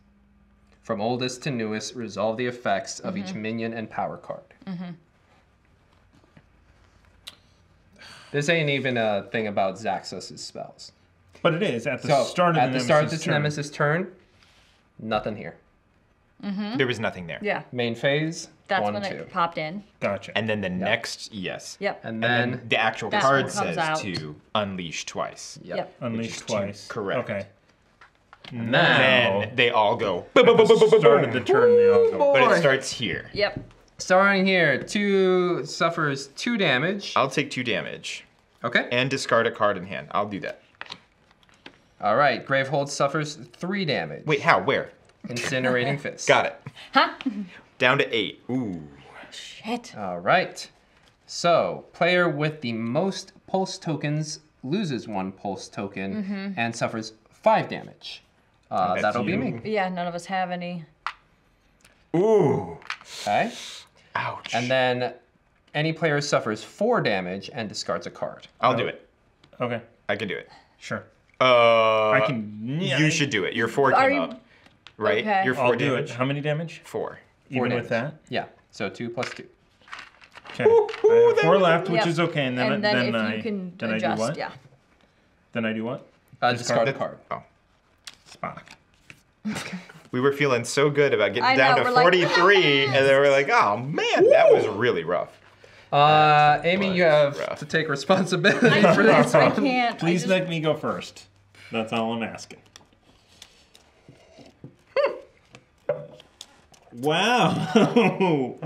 From oldest to newest, resolve the effects of mm-hmm. each minion and power card. Mm-hmm. This ain't even a thing about Zaxos' spells. But it is at the so, start of at the, the start of this turn. Nemesis turn. Nothing here. Mm-hmm. There was nothing there. Yeah. Main phase. That's one, when two. it popped in. Gotcha. And then the yep. next yes. Yep. And then, and then the actual card says out. to unleash twice. Yep. yep. Unleash twice. Two. Correct. Okay. And now, then they all go. At the start of the turn. They all go. Boy. But it starts here. Yep. Starting here, two suffers two damage. I'll take two damage. Okay. And discard a card in hand. I'll do that. All right, Gravehold suffers three damage. Wait, how? Where? Incinerating Fist. Got it. Huh? Down to eight. Ooh. Shit. All right. So, player with the most pulse tokens loses one pulse token mm-hmm. and suffers five damage. Uh, that'll you. be me. Yeah, none of us have any. Ooh. Okay. Ouch. And then any player suffers four damage and discards a card. I'll oh. do it. Okay. I can do it. Sure. Uh, I can. Yeah, you I, should do it. Your four came you, out, right? Okay. Your four I'll do damage. It. How many damage? Four. Even four with that? Yeah. So two plus two. Okay. Ooh, ooh, I have four left, yep. which is okay, and then and then, I, then, if I, you can then adjust, I do what? Yeah. Then I do what? Uh, discard a card. Oh. Spock. Okay. We were feeling so good about getting I down know, to forty-three, like, and then we're like, oh man, Ooh. that was really rough. Uh, Amy, you have rough. to take responsibility I, for this. I can't. Please I just... let me go first. That's all I'm asking. Wow.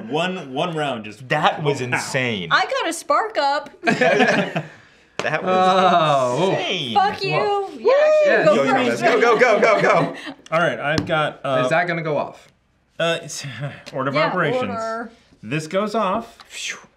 one one round just. That was insane. I got a spark up. That was oh, insane. Fuck you. Whoa. Yeah, yeah. Go, go, first. go, go, go, go, go. All right, I've got. Uh, Is that going to go off? Uh, it's, order of yeah, operations. Order. This goes off.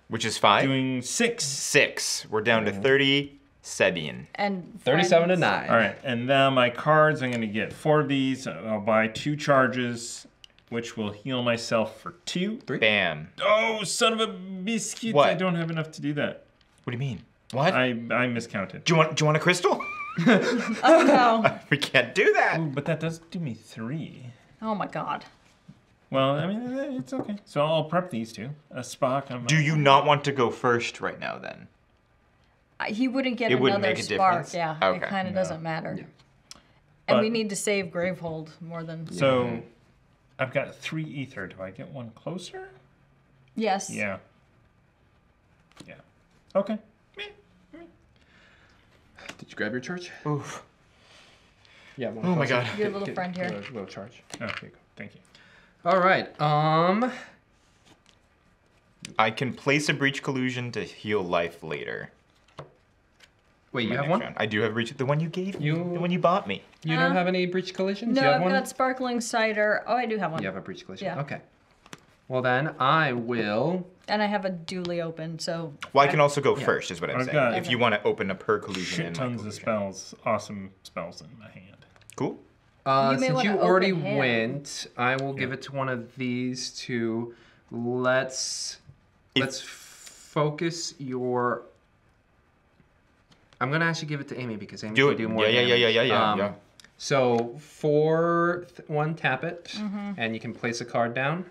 Which is five. Doing six. Six. We're down to thirty Sebian. And thirty-seven friends. To nine. All right, and then my cards, I'm going to get four of these. I'll buy two charges, which will heal myself for two. Three. Bam. Oh, son of a biscuit. What? I don't have enough to do that. What do you mean? What? I, I miscounted. Do you want, do you want a crystal? Oh, no. We can't do that. Ooh, but that does do me three. Oh, my God. Well, I mean, it's okay. So I'll prep these two. A Spock. I'm do a... you not want to go first right now, then? Uh, he wouldn't get it another wouldn't make a spark. Difference. Yeah, okay. It kind of no. doesn't matter. Yeah. And but, we need to save Gravehold more than. So, yeah. I've got three ether. Do I get one closer? Yes. Yeah. Yeah. Okay. Did you grab your charge? Oof. Yeah. One oh closer. my God. Your get, little get, friend here. A little, little charge. Oh, there you go. Thank you. All right, um... I can place a Breach Collusion to heal life later. Wait, you have one? Round. I do have Breach... The one you gave you, me, the one you bought me. You uh, don't have any Breach Collisions? No, you have I've one? got Sparkling Cider. Oh, I do have one. You have a Breach Collision? Yeah. Okay. Well then, I will... And I have a duly open, so... Well, I can also go yeah. first, is what I'm I've saying. Got if you want to open up her collusion and tons of spells, awesome spells in my hand. Cool. Uh, you since you already him. went, I will yeah. give it to one of these two. Let's if, let's focus your. I'm gonna actually give it to Amy because Amy do can it. do more. Yeah, yeah, yeah, yeah, yeah, um, yeah. So for one, tap it, mm-hmm. and you can place a card down.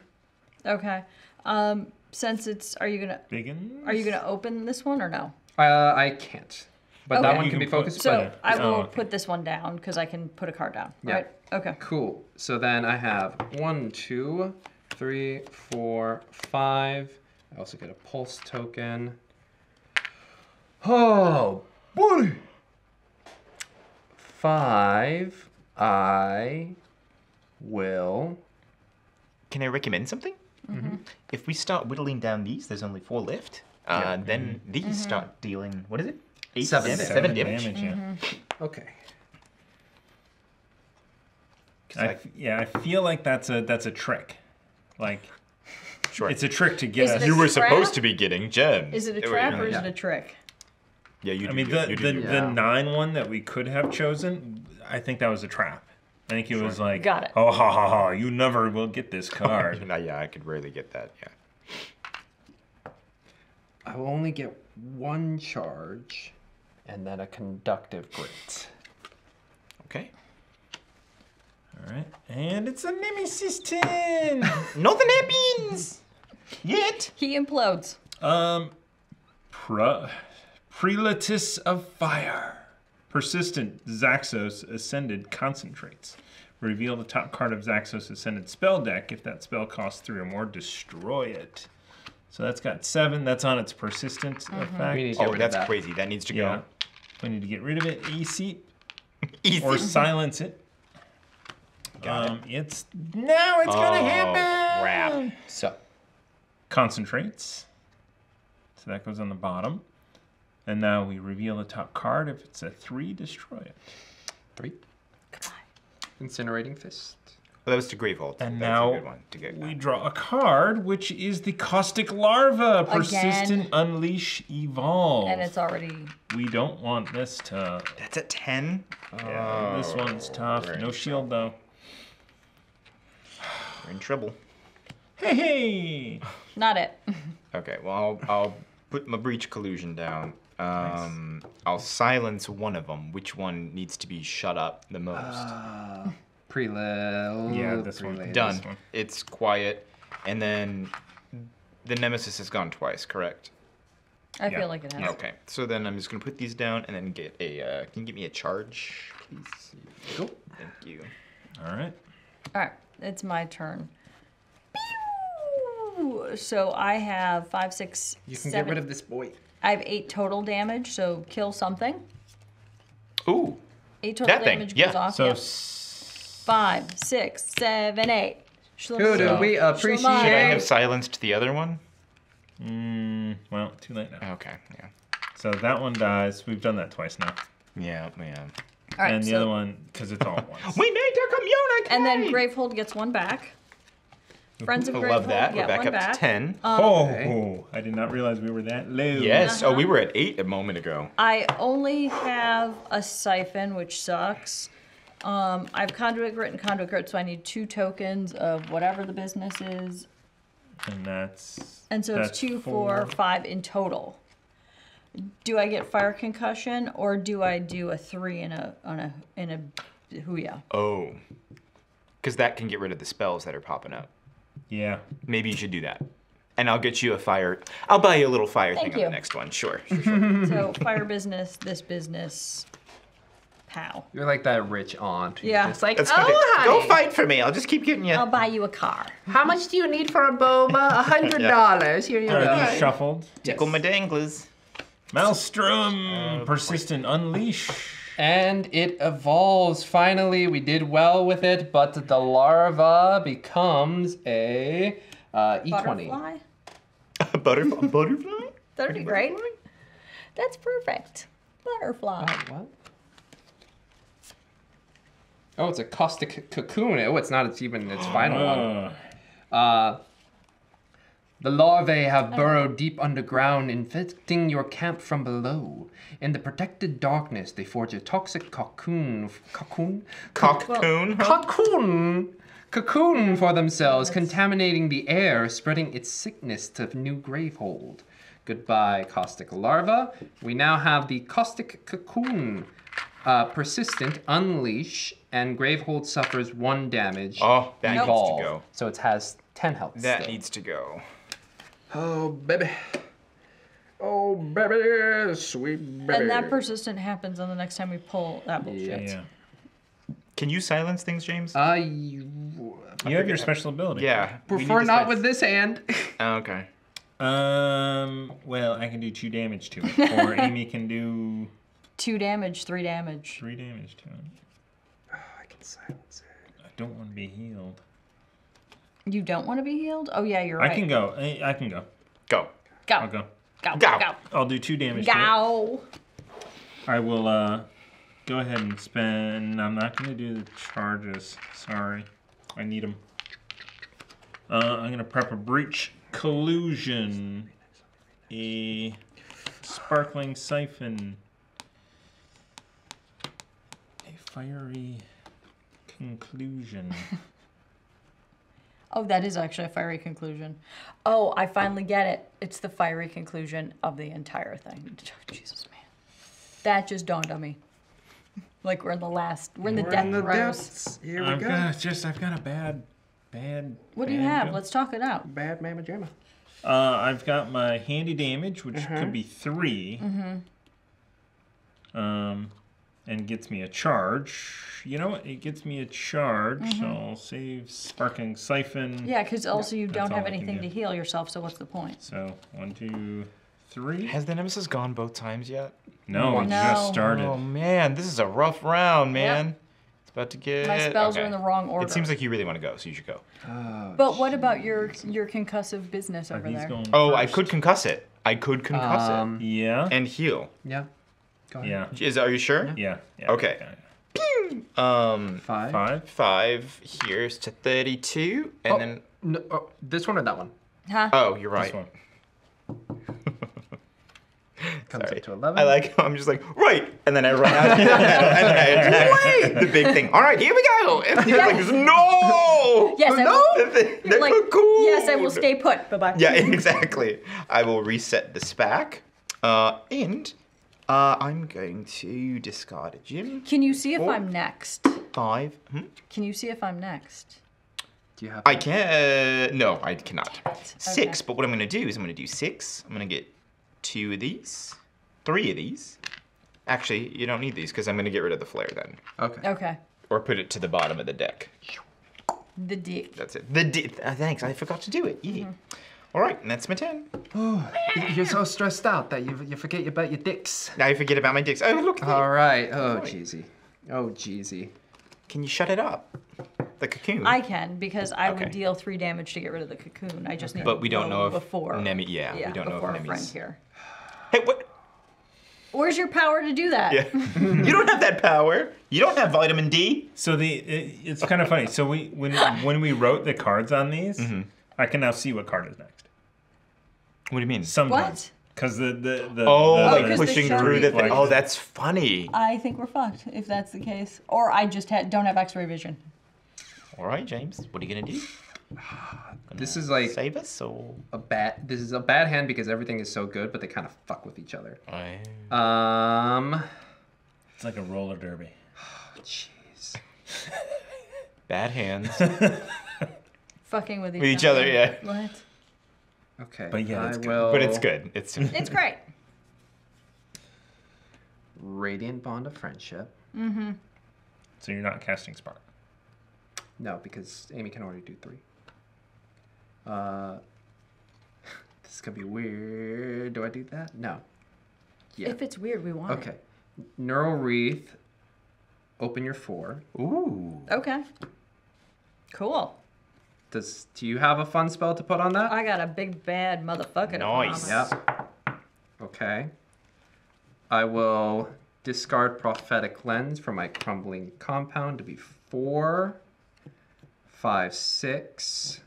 Okay. Um, since it's, are you gonna Biggins? are you gonna open this one or no? Uh, I can't. But okay. that one can, can be focused. So but I will oh, okay. put this one down because I can put a card down. Yeah. Right? Okay. Cool. So then I have one, two, three, four, five. I also get a pulse token. Oh, buddy. Five. I will. Can I recommend something? Mm-hmm. If we start whittling down these, there's only four left. Yeah. Uh, mm-hmm. Then these mm-hmm. start dealing. What is it? Eight, seven, seven, seven damage. damage yeah. mm-hmm. Okay. I, I, yeah, I feel like that's a that's a trick. Like, sure. it's a trick to get. Us. You were trap? supposed to be getting gems. Is it a trap or is yeah. it a trick? Yeah, you. Do I mean, the the, the, yeah. the nine one that we could have chosen, I think that was a trap. I think it sure. was like, Got it. oh ha ha ha, you never will get this card. no, yeah, I could rarely get that. Yeah. I will only get one charge. And then a conductive grit. Okay. All right. And it's a nemesis ten. Nothing happens yet. He implodes. Um, Prelatus of Fire. Persistent Zaxos Ascended concentrates. Reveal the top card of Zaxos Ascended spell deck. If that spell costs three or more, destroy it. So that's got seven. That's on its persistent mm-hmm. effect. We need to get oh, rid that's of that. crazy. That needs to yeah. go. We need to get rid of it. E-seat. Or silence it. Got um, it. It's now. It's oh, gonna happen. Crap. So concentrates. So that goes on the bottom, and now we reveal the top card. If it's a three, destroy it. Three. Come on. Incinerating Fist. Well, that was to Gravehold. And that now was a good one to get we draw a card, which is the Caustic Larva. Persistent, Again. Unleash, Evolve. And it's already... We don't want this to... That's a ten? Oh, yeah. This one's tough. No shield, though. We're in trouble. Hey, hey! Not it. Okay, well, I'll, I'll put my Breach Collusion down. Um, nice. I'll silence one of them. Which one needs to be shut up the most? Uh, Prelil. Yeah, this Prelil. One. Done. This one. It's quiet. And then the Nemesis has gone twice, correct? I yeah. feel like it has. Okay, so then I'm just going to put these down and then get a... Uh, can you give me a charge, please? Cool. Thank you. All right. All right, it's my turn. So I have five, six, seven. You can seven. Get rid of this boy. I have eight total damage, so kill something. Ooh. Eight total that damage thing. Goes yeah. off. So yeah. Five, six, seven, eight. Who do we appreciate? Should I have silenced the other one? Mm, well, too late now. Okay, yeah. So that one dies. We've done that twice now. Yeah, yeah. All right, and the so other one, because it's all at once. We made the community! And then Gravehold gets one back. Friends of I love that. We're back up back. to ten. Um, oh, okay. I did not realize we were that low. Yes. Uh-huh. Oh, we were at eight a moment ago. I only have a siphon, which sucks. Um, I have Conduit Grit and Conduit Grit, so I need two tokens of whatever the business is. And that's... And so that's it's two, four, four, five in total. Do I get Fire Concussion, or do I do a three in a, on a, in a Hooyah? Oh. Because that can get rid of the spells that are popping up. Yeah. Maybe you should do that. And I'll get you a fire. I'll buy you a little fire Thank thing you. on the next one. Sure. sure, sure. So fire business, this business, pow. You're like that rich aunt. Yeah. Just like, That's oh, hi. Go fight for me. I'll just keep getting you. I'll buy you a car. How much do you need for a boba? A hundred dollars. Here you go. Are these shuffled? Tickle yes. my danglers. Maelstrom. Uh, persistent unleash. And it evolves. Finally, we did well with it, but the larva becomes a uh, E twenty. Butterfly? Butterfly? Butterfly? That'd be great. That's perfect. Butterfly. Uh, what? Oh, it's a caustic cocoon. Oh, it's not. It's even its final one. Uh, The larvae have burrowed deep underground, infecting your camp from below. In the protected darkness, they forge a toxic cocoon, cocoon, cocoon, cocoon, cocoon for themselves, contaminating the air, spreading its sickness to new Gravehold. Goodbye, caustic larva. We now have the caustic cocoon, uh, persistent unleash, and Gravehold suffers one damage. Oh, that evolve, needs to go. So it has ten health. That still. needs to go. Oh, baby. Oh, baby. Sweet baby. And that persistent happens on the next time we pull that bullshit. Yeah. yeah. Can you silence things, James? Uh, you, you have your special ability. Yeah. Prefer not with this hand. Oh, okay. Um, well, I can do two damage to it. Or Amy can do... Two damage, three damage. Three damage to it. Oh, I can silence it. I don't want to be healed. You don't want to be healed? Oh, yeah, you're right. I can go. I, I can go. Go. Go. I'll go. Go. Go. Go. I'll do two damage to it. Go. I will uh, go ahead and spend... I'm not going to do the charges. Sorry. I need them. Uh, I'm going to prep a Breach Collusion. A Sparkling Siphon. A Fiery Conclusion. Oh, that is actually a Fiery Conclusion. Oh, I finally get it. It's the Fiery Conclusion of the entire thing. Jesus, man. That just dawned on me. Like we're in the last, we're in the we're death in the depths. Here we I've go. Got just, I've got a bad, bad, What bad do you have? Jump. Let's talk it out. Bad mamma jamma. Uh, I've got my handy damage, which uh-huh. could be three. Mm-hmm. Um, and gets me a charge. You know what? It gets me a charge, mm-hmm. so I'll save Sparking Siphon. Yeah, because also you don't have anything to heal yourself, so what's the point? So, one, two, three. Has the Nemesis gone both times yet? No, it no. just started. Oh, man, this is a rough round, man. Yep. It's about to get... My spells okay. are in the wrong order. It seems like you really want to go, so you should go. Oh, but geez. What about your your concussive business over there? Oh, first. I could concuss it. I could concuss um, it. Yeah. And heal. Yeah. Yeah. Is, are you sure? Yeah. yeah. Okay. Yeah, yeah. doing um, five. five, five here's to thirty-two, and oh, then no, oh, this one or that one? Huh? Oh, you're right. This one. Comes Sorry. up to eleven. I like. I'm just like right, and then I run out. And I attack the big thing. All right, here we go. And he's yes. like, no. Yes, no. I will. They're, they're like, cool. Yes, I will stay put. Bye bye. Yeah, exactly. I will reset the SPAC, uh, and. Uh, I'm going to discard a gem. Can you see if Four, I'm next? Five. Hmm? Can you see if I'm next? Do you have? I can. Uh, no, I cannot. Okay. Six. But what I'm going to do is I'm going to do six. I'm going to get two of these, three of these. Actually, you don't need these because I'm going to get rid of the flare then. Okay. Okay. Or put it to the bottom of the deck. The dick. That's it. The dick. Uh, thanks. I forgot to do it. Yeah. Mm-hmm. All right, and that's my turn. Oh, you're so stressed out that you, you forget about your dicks. Now you forget about my dicks. Oh, look at that. All right. Oh, jeezy. Oh, jeezy. Can you shut it up? The cocoon. I can, because I okay. would deal three damage to get rid of the cocoon. I just okay. need but we don't know if before. Nemi, yeah, yeah, we don't know if Nemi's. Friend here. Hey, what? Where's your power to do that? Yeah. You don't have that power. You don't have vitamin D. So the it, it's kind of funny. So we when when we wrote the cards on these, mm-hmm. I can now see what card is next. What do you mean? Sometimes. What? Because the, the, the... Oh, the, like the, pushing through the thing. Oh, that's funny. I think we're fucked, if that's the case. Or I just ha don't have x-ray vision. All right, James. What are you going to do? Gonna this is like... Save us, or...? A bad, this is a bad hand because everything is so good, but they kind of fuck with each other. I... Um... It's like a roller derby. Oh, jeez. Bad hands. Fucking with each, with each other. With each other, yeah. What? Okay, but yeah, I it's will... But it's good. It's it's great. Radiant Bond of Friendship. Mm-hmm. So you're not casting Spark? No, because Amy can already do three. Uh, this could be weird. Do I do that? No. Yeah. If it's weird, we want okay. it. Okay. Neural Wreath. Open your four. Ooh. Okay. Cool. Does, do you have a fun spell to put on that? I got a big bad motherfucking nice. Yep. Okay. I will discard Prophetic Lens for my Crumbling Compound to be four, five, six,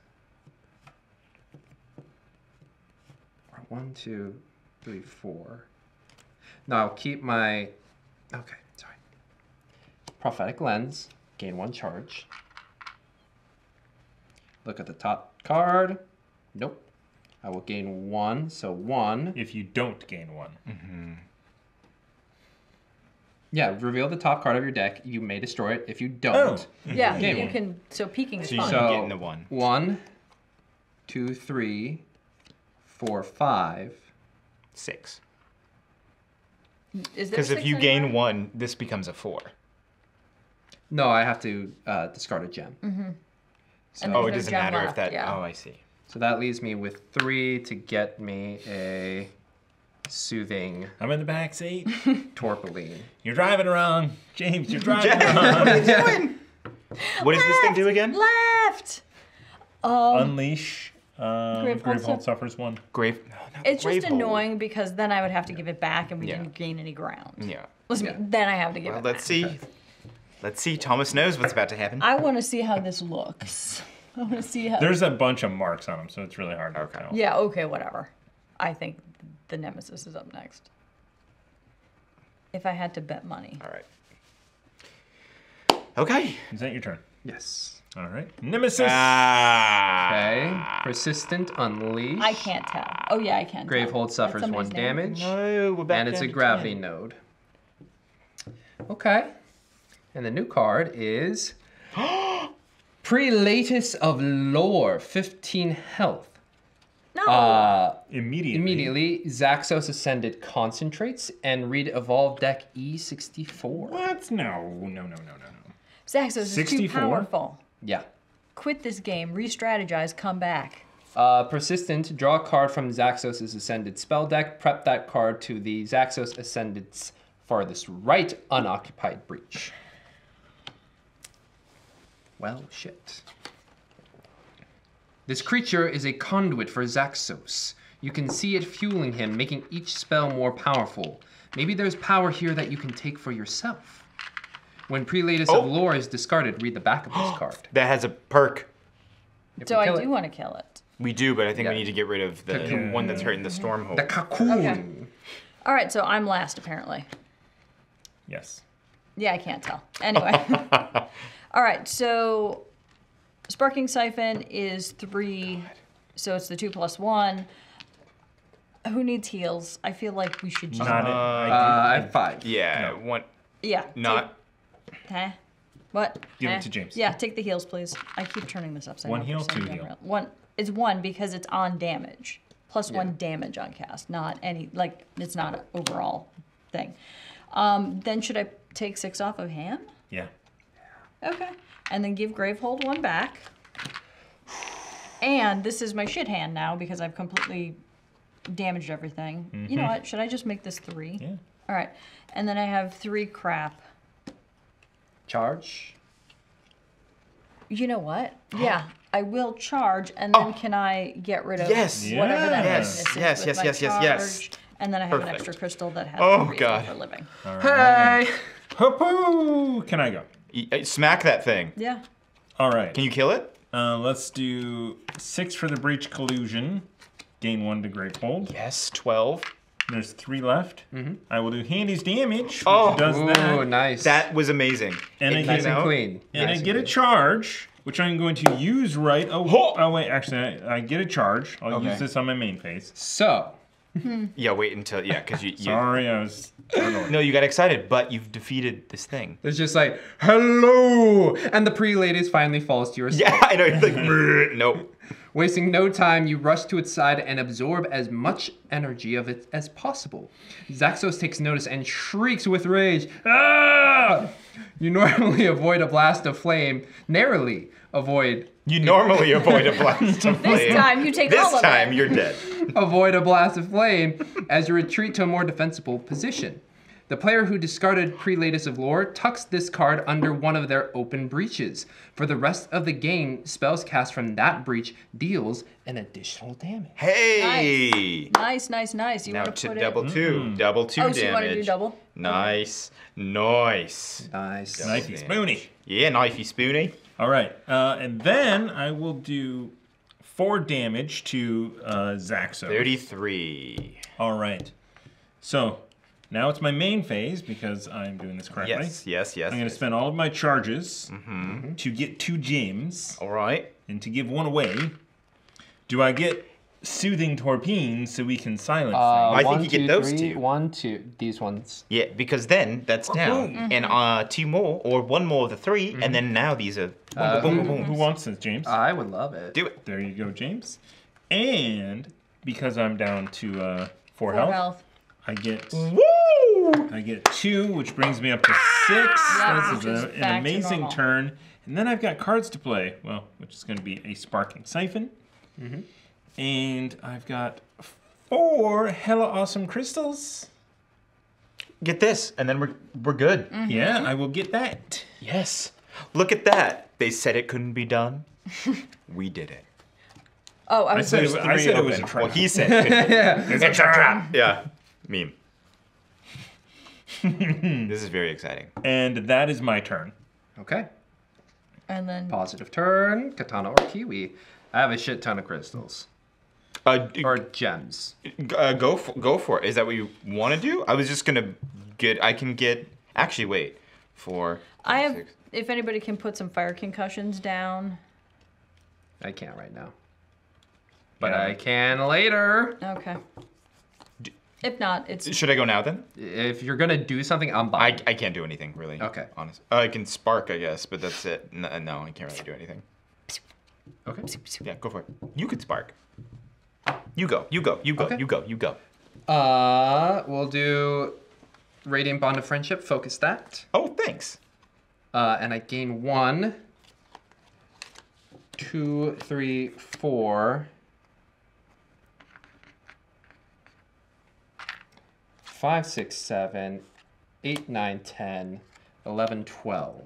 or one, two, three, four. No, I'll keep my. Okay, sorry. Prophetic Lens, gain one charge. Look at the top card. Nope. I will gain one, so one. If you don't gain one. Mm-hmm. Yeah, reveal the top card of your deck. You may destroy it. If you don't, oh. yeah, gain you one. Can. So peeking is so fun. So getting the one. One, two, three, four, five, six. Is there? Because if you anywhere? gain one, this becomes a four. No, I have to uh, discard a gem. Mm-hmm. So, oh, it doesn't matter left, if that, yeah. oh, I see. So that leaves me with three to get me a soothing... I'm in the back seat. Torpilene. You're driving wrong. James, you're driving wrong. What are you doing? What does this thing do again? Left! Um, Unleash. Um, Gravehold, Gravehold suffers one. Grave. No, not it's Gravehold. Just annoying because then I would have to give it back and we yeah. didn't gain any ground. Yeah. Listen, yeah. then I have to give well, it let's back. Let's see. Let's see, Thomas knows what's about to happen. I want to see how this looks. I want to see how- There's a bunch of marks on him, so it's really hard to okay. tell. Yeah, okay, whatever. I think the Nemesis is up next. If I had to bet money. All right. Okay. Is that your turn? Yes. All right. Nemesis. Ah. Okay. Persistent Unleash. I can't tell. Oh yeah, I can Gravehold tell. Suffers one name. Damage. No, we're back And down it's a gravity ten. Node. Okay. And the new card is Prelatus of Lore, fifteen health. No. Uh, immediately. Immediately, Zaxos Ascended concentrates and read Evolve Deck E sixty-four. What? No, no, no, no, no, no. Zaxos is sixty-four? Too powerful. Yeah. Quit this game, re-strategize, come back. Uh, persistent, draw a card from Zaxos' Ascended spell deck, prep that card to the Zaxos Ascended's farthest right unoccupied breach. Well, shit. This creature is a conduit for Zaxos. You can see it fueling him, making each spell more powerful. Maybe there's power here that you can take for yourself. When Prelatus oh. of Lore is discarded, read the back of this card. That has a perk. If so I do it. want to kill it. We do, but I think yeah. we need to get rid of the Cocoon. one that's hurting the Stormhold. The Cocoon. Okay. All right, so I'm last, apparently. Yes. Yeah, I can't tell. Anyway. All right, so Sparking Siphon is three, God. so it's the two plus one. Who needs heals? I feel like we should just... Not uh, I have five. Yeah, no. one... Yeah. Not... Take, huh? What? Give eh. it to James. Yeah, take the heals, please. I keep turning this upside down. One heal, two heal. One, it's one because it's on damage. Plus yeah. one damage on cast, not any... Like, it's not an overall thing. Um, then should I take six off of him? Yeah. Okay. And then give Gravehold one back. And this is my shit hand now because I've completely... damaged everything. Mm-hmm. You know what? Should I just make this three? Yeah. All right. And then I have three crap. Charge? You know what? Yeah. I will charge, and then oh. can I get rid of yes. whatever that yes. is? Yes, yes, yes, yes, yes. And then I have Perfect. an extra crystal that has oh, three God. for living. All right. Hey! Hoo-hoo! Can I go? Smack that thing. Yeah. All right. Can you kill it? Uh, let's do six for the breach collusion. Gain one to Gravehold. Yes, twelve. There's three left. Mm-hmm. I will do Handy's Damage, which oh, does ooh, that. Oh, nice. That was amazing. And it I get, and queen. And nice I get queen. a charge, which I'm going to use right away. Oh, oh, wait, actually, I, I get a charge. I'll okay. use this on my main phase. So. yeah, wait until, yeah, because you, you. Sorry, I was. No, you got excited, but you've defeated this thing. It's just like, hello! And the Prelatus finally falls to your side. Yeah, I know. You're like, nope. Wasting no time, you rush to its side and absorb as much energy of it as possible. Zaxos takes notice and shrieks with rage. Ah! You normally avoid a blast of flame. Narrowly avoid... You normally avoid a blast of flame. This time you take this all of time, it. This time you're dead. Avoid a blast of flame as you retreat to a more defensible position. The player who discarded Prelatus of Lore tucks this card under one of their open breaches. For the rest of the game, spells cast from that breach deals an additional damage. Hey! Nice, nice, nice. nice. You now want to put double it... two. Mm. Double two oh, damage. Oh, so you want to do double? Nice. Nice. Nice. Knifey Spoony. Yeah, Knifey Spoony. All right. Uh, and then I will do four damage to uh, Zaxos. thirty-three. All right. So... Now it's my main phase because I'm doing this correctly. Yes, yes, yes. I'm going to yes. spend all of my charges mm-hmm. to get two gems. All right. And to give one away. Do I get soothing torpines so we can silence uh, them? I think you get those three, two. One, two, these ones. Yeah, because then that's down. Mm-hmm. And uh, two more or one more of the three, mm-hmm. and then now these are boom, uh, boom, boom, boom. Who wants this, James? I would love it. Do it. There you go, James. And because I'm down to uh, four, four health, health, I get... Woo! I get two, which brings me up to six. Yeah, this is a, an amazing turn. And then I've got cards to play, well, which is going to be a Sparking Siphon. Mm-hmm. And I've got four hella awesome crystals. Get this, and then we're, we're good. Mm-hmm. Yeah, I will get that. Yes. Look at that. They said it couldn't be done. We did it. Oh, I, was I said, it, I said it was a trap. Well, he said it. yeah. It's a trap. Yeah, meme. This is very exciting. And that is my turn. Okay. And then... Positive turn, Katana or Kiwi. I have a shit ton of crystals. Uh, or gems. Uh, go, for, go for it. Is that what you want to do? I was just going to get... I can get... Actually, wait. Four, I have... Six. If anybody can put some fire concussions down. I can't right now. But yeah. I can later. Okay. If not, it's... Should I go now, then? If you're going to do something, I'm buying. I, I can't do anything, really. Okay. Honestly. Uh, I can spark, I guess, but that's it. No, no, I can't really do anything. Okay. Yeah, go for it. You could spark. You go, you go, you go, okay. you go, you go. Uh, we'll do Radiant Bond of Friendship. Focus that. Oh, thanks. Uh, and I gain one, two, three, four... Five, six, seven, eight, nine, ten, eleven, twelve.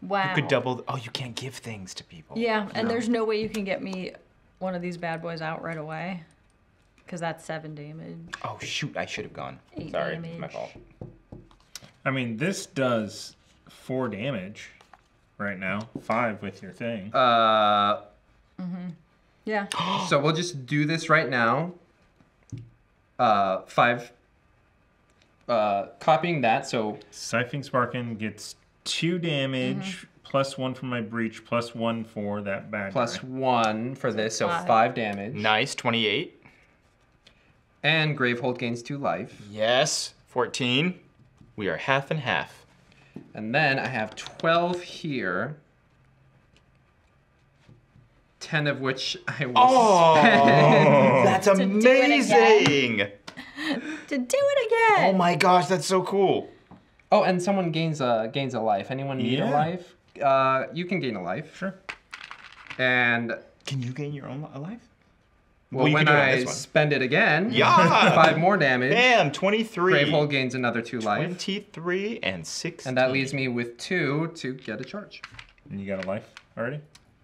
Wow. You could double. Oh, you can't give things to people. Yeah, and no. there's no way you can get me one of these bad boys out right away, because that's seven damage. Oh shoot! I should have gone. Eight Sorry, damage. My fault. I mean, this does four damage right now. Five with your thing. Uh. Mm-hmm. Yeah. So we'll just do this right now. Uh, five. Uh, copying that, so... Siphoning Sparkin gets two damage, mm-hmm. plus one for my breach, plus one for that bad Plus guy. one for this, so five. five damage. Nice, twenty-eight. And Gravehold gains two life. Yes, fourteen. We are half and half. And then I have twelve here. ten of which I will oh, spend. That's amazing! To do it again! Oh my gosh, that's so cool! Oh, and someone gains a gains a life. Anyone need yeah. a life? Uh, you can gain a life. Sure. And can you gain your own a life? Well, well when I spend it again, yeah, five more damage. Damn, twenty-three. Gravehold gains another two life. Twenty-three and six. And that leaves me with two to get a charge. And you got a life already?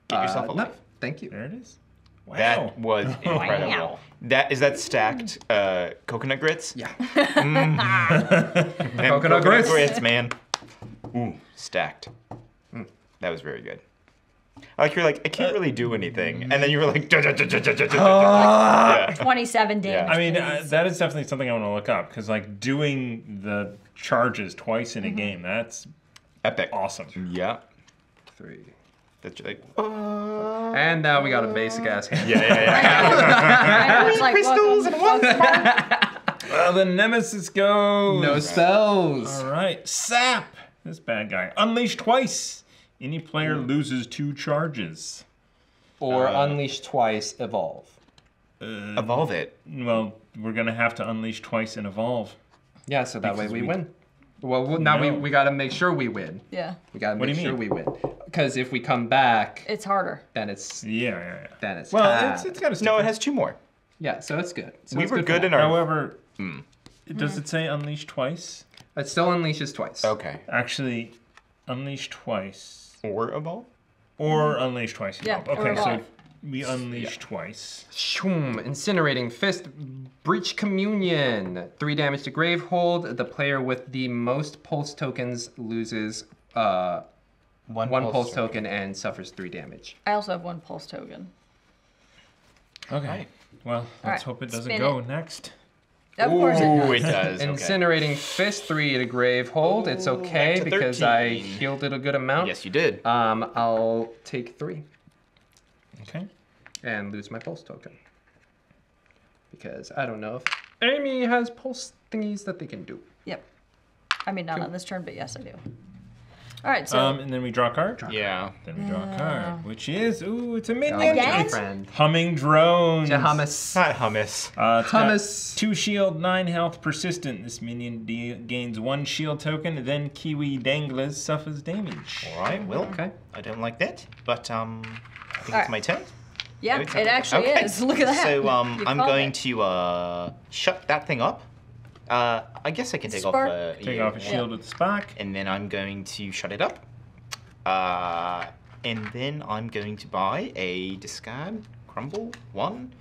Get yourself uh, a life. No, thank you. There it is. Wow. That was incredible. Wow. That is that stacked uh, coconut grits? Yeah. Mm. coconut, coconut grits. grits, man. Ooh, stacked. Mm. That was very good. Like you're like, I can't uh, really do anything, and then you were like, duh, duh, duh, duh, duh, duh, duh, uh, yeah. twenty-seven damage. Yeah. I mean, uh, that is definitely something I want to look up because like doing the charges twice in mm-hmm. a game, that's epic, awesome. Yeah. Three. That you're like, uh, and now we got a basic ass hand. Yeah, yeah, yeah. I was like, crystals and one spot. Well, the nemesis goes. No spells. All right, sap this bad guy. Unleash twice. Any player mm. loses two charges. Or uh, unleash twice, evolve. Uh, evolve it. Well, we're gonna have to unleash twice and evolve. Yeah, so that way we, we win. Well, we'll now no. we, we got to make sure we win. Yeah. We got to make sure mean? we win. Because if we come back... It's harder. Then it's... Yeah, yeah, yeah. Then it's... Well, ah. it's, it's got to... No, it has two more. Yeah, so it's good. So we it's were good, good in our... However, mm. does it say unleash twice? It still unleashes twice. Okay. Actually, unleash twice. Or evolve? Or mm. unleash twice. Yeah, evolve. Okay, so we unleash yeah. twice. Shoom. Incinerating Fist. Breach Communion. Three damage to Gravehold. The player with the most pulse tokens loses uh, one, one pulse, pulse token and suffers three damage. I also have one pulse token. Okay. Right. Well, let's right. hope it doesn't Spin go it. next. Of course it does. Ooh, it does. Incinerating okay. Fist, three to Gravehold. It's okay because I healed it a good amount. Yes, you did. Um, I'll take three. Okay. And lose my pulse token. Because I don't know if Amy has pulse thingies that they can do. Yep. I mean, not cool. on this turn, but yes, I do. All right, so. Um, and then we draw a card? Draw yeah. Card. Then we draw a card, which is, ooh, it's a minion. Again? Humming Drone. It's a hummus. Not hummus. Uh, it's hummus. Two shield, nine health, persistent. This minion gains one shield token, then Kiwi Danglas suffers damage. All right, well, okay. I don't like that, but um, I think All it's right. my turn. Yeah, it actually okay. is. Look at that. So um, I'm going it. to uh, shut that thing up. Uh, I guess I can take spark. off a, take yeah, off a shield yeah. with the spark. And then I'm going to shut it up. Uh, and then I'm going to buy a discard, crumble, one,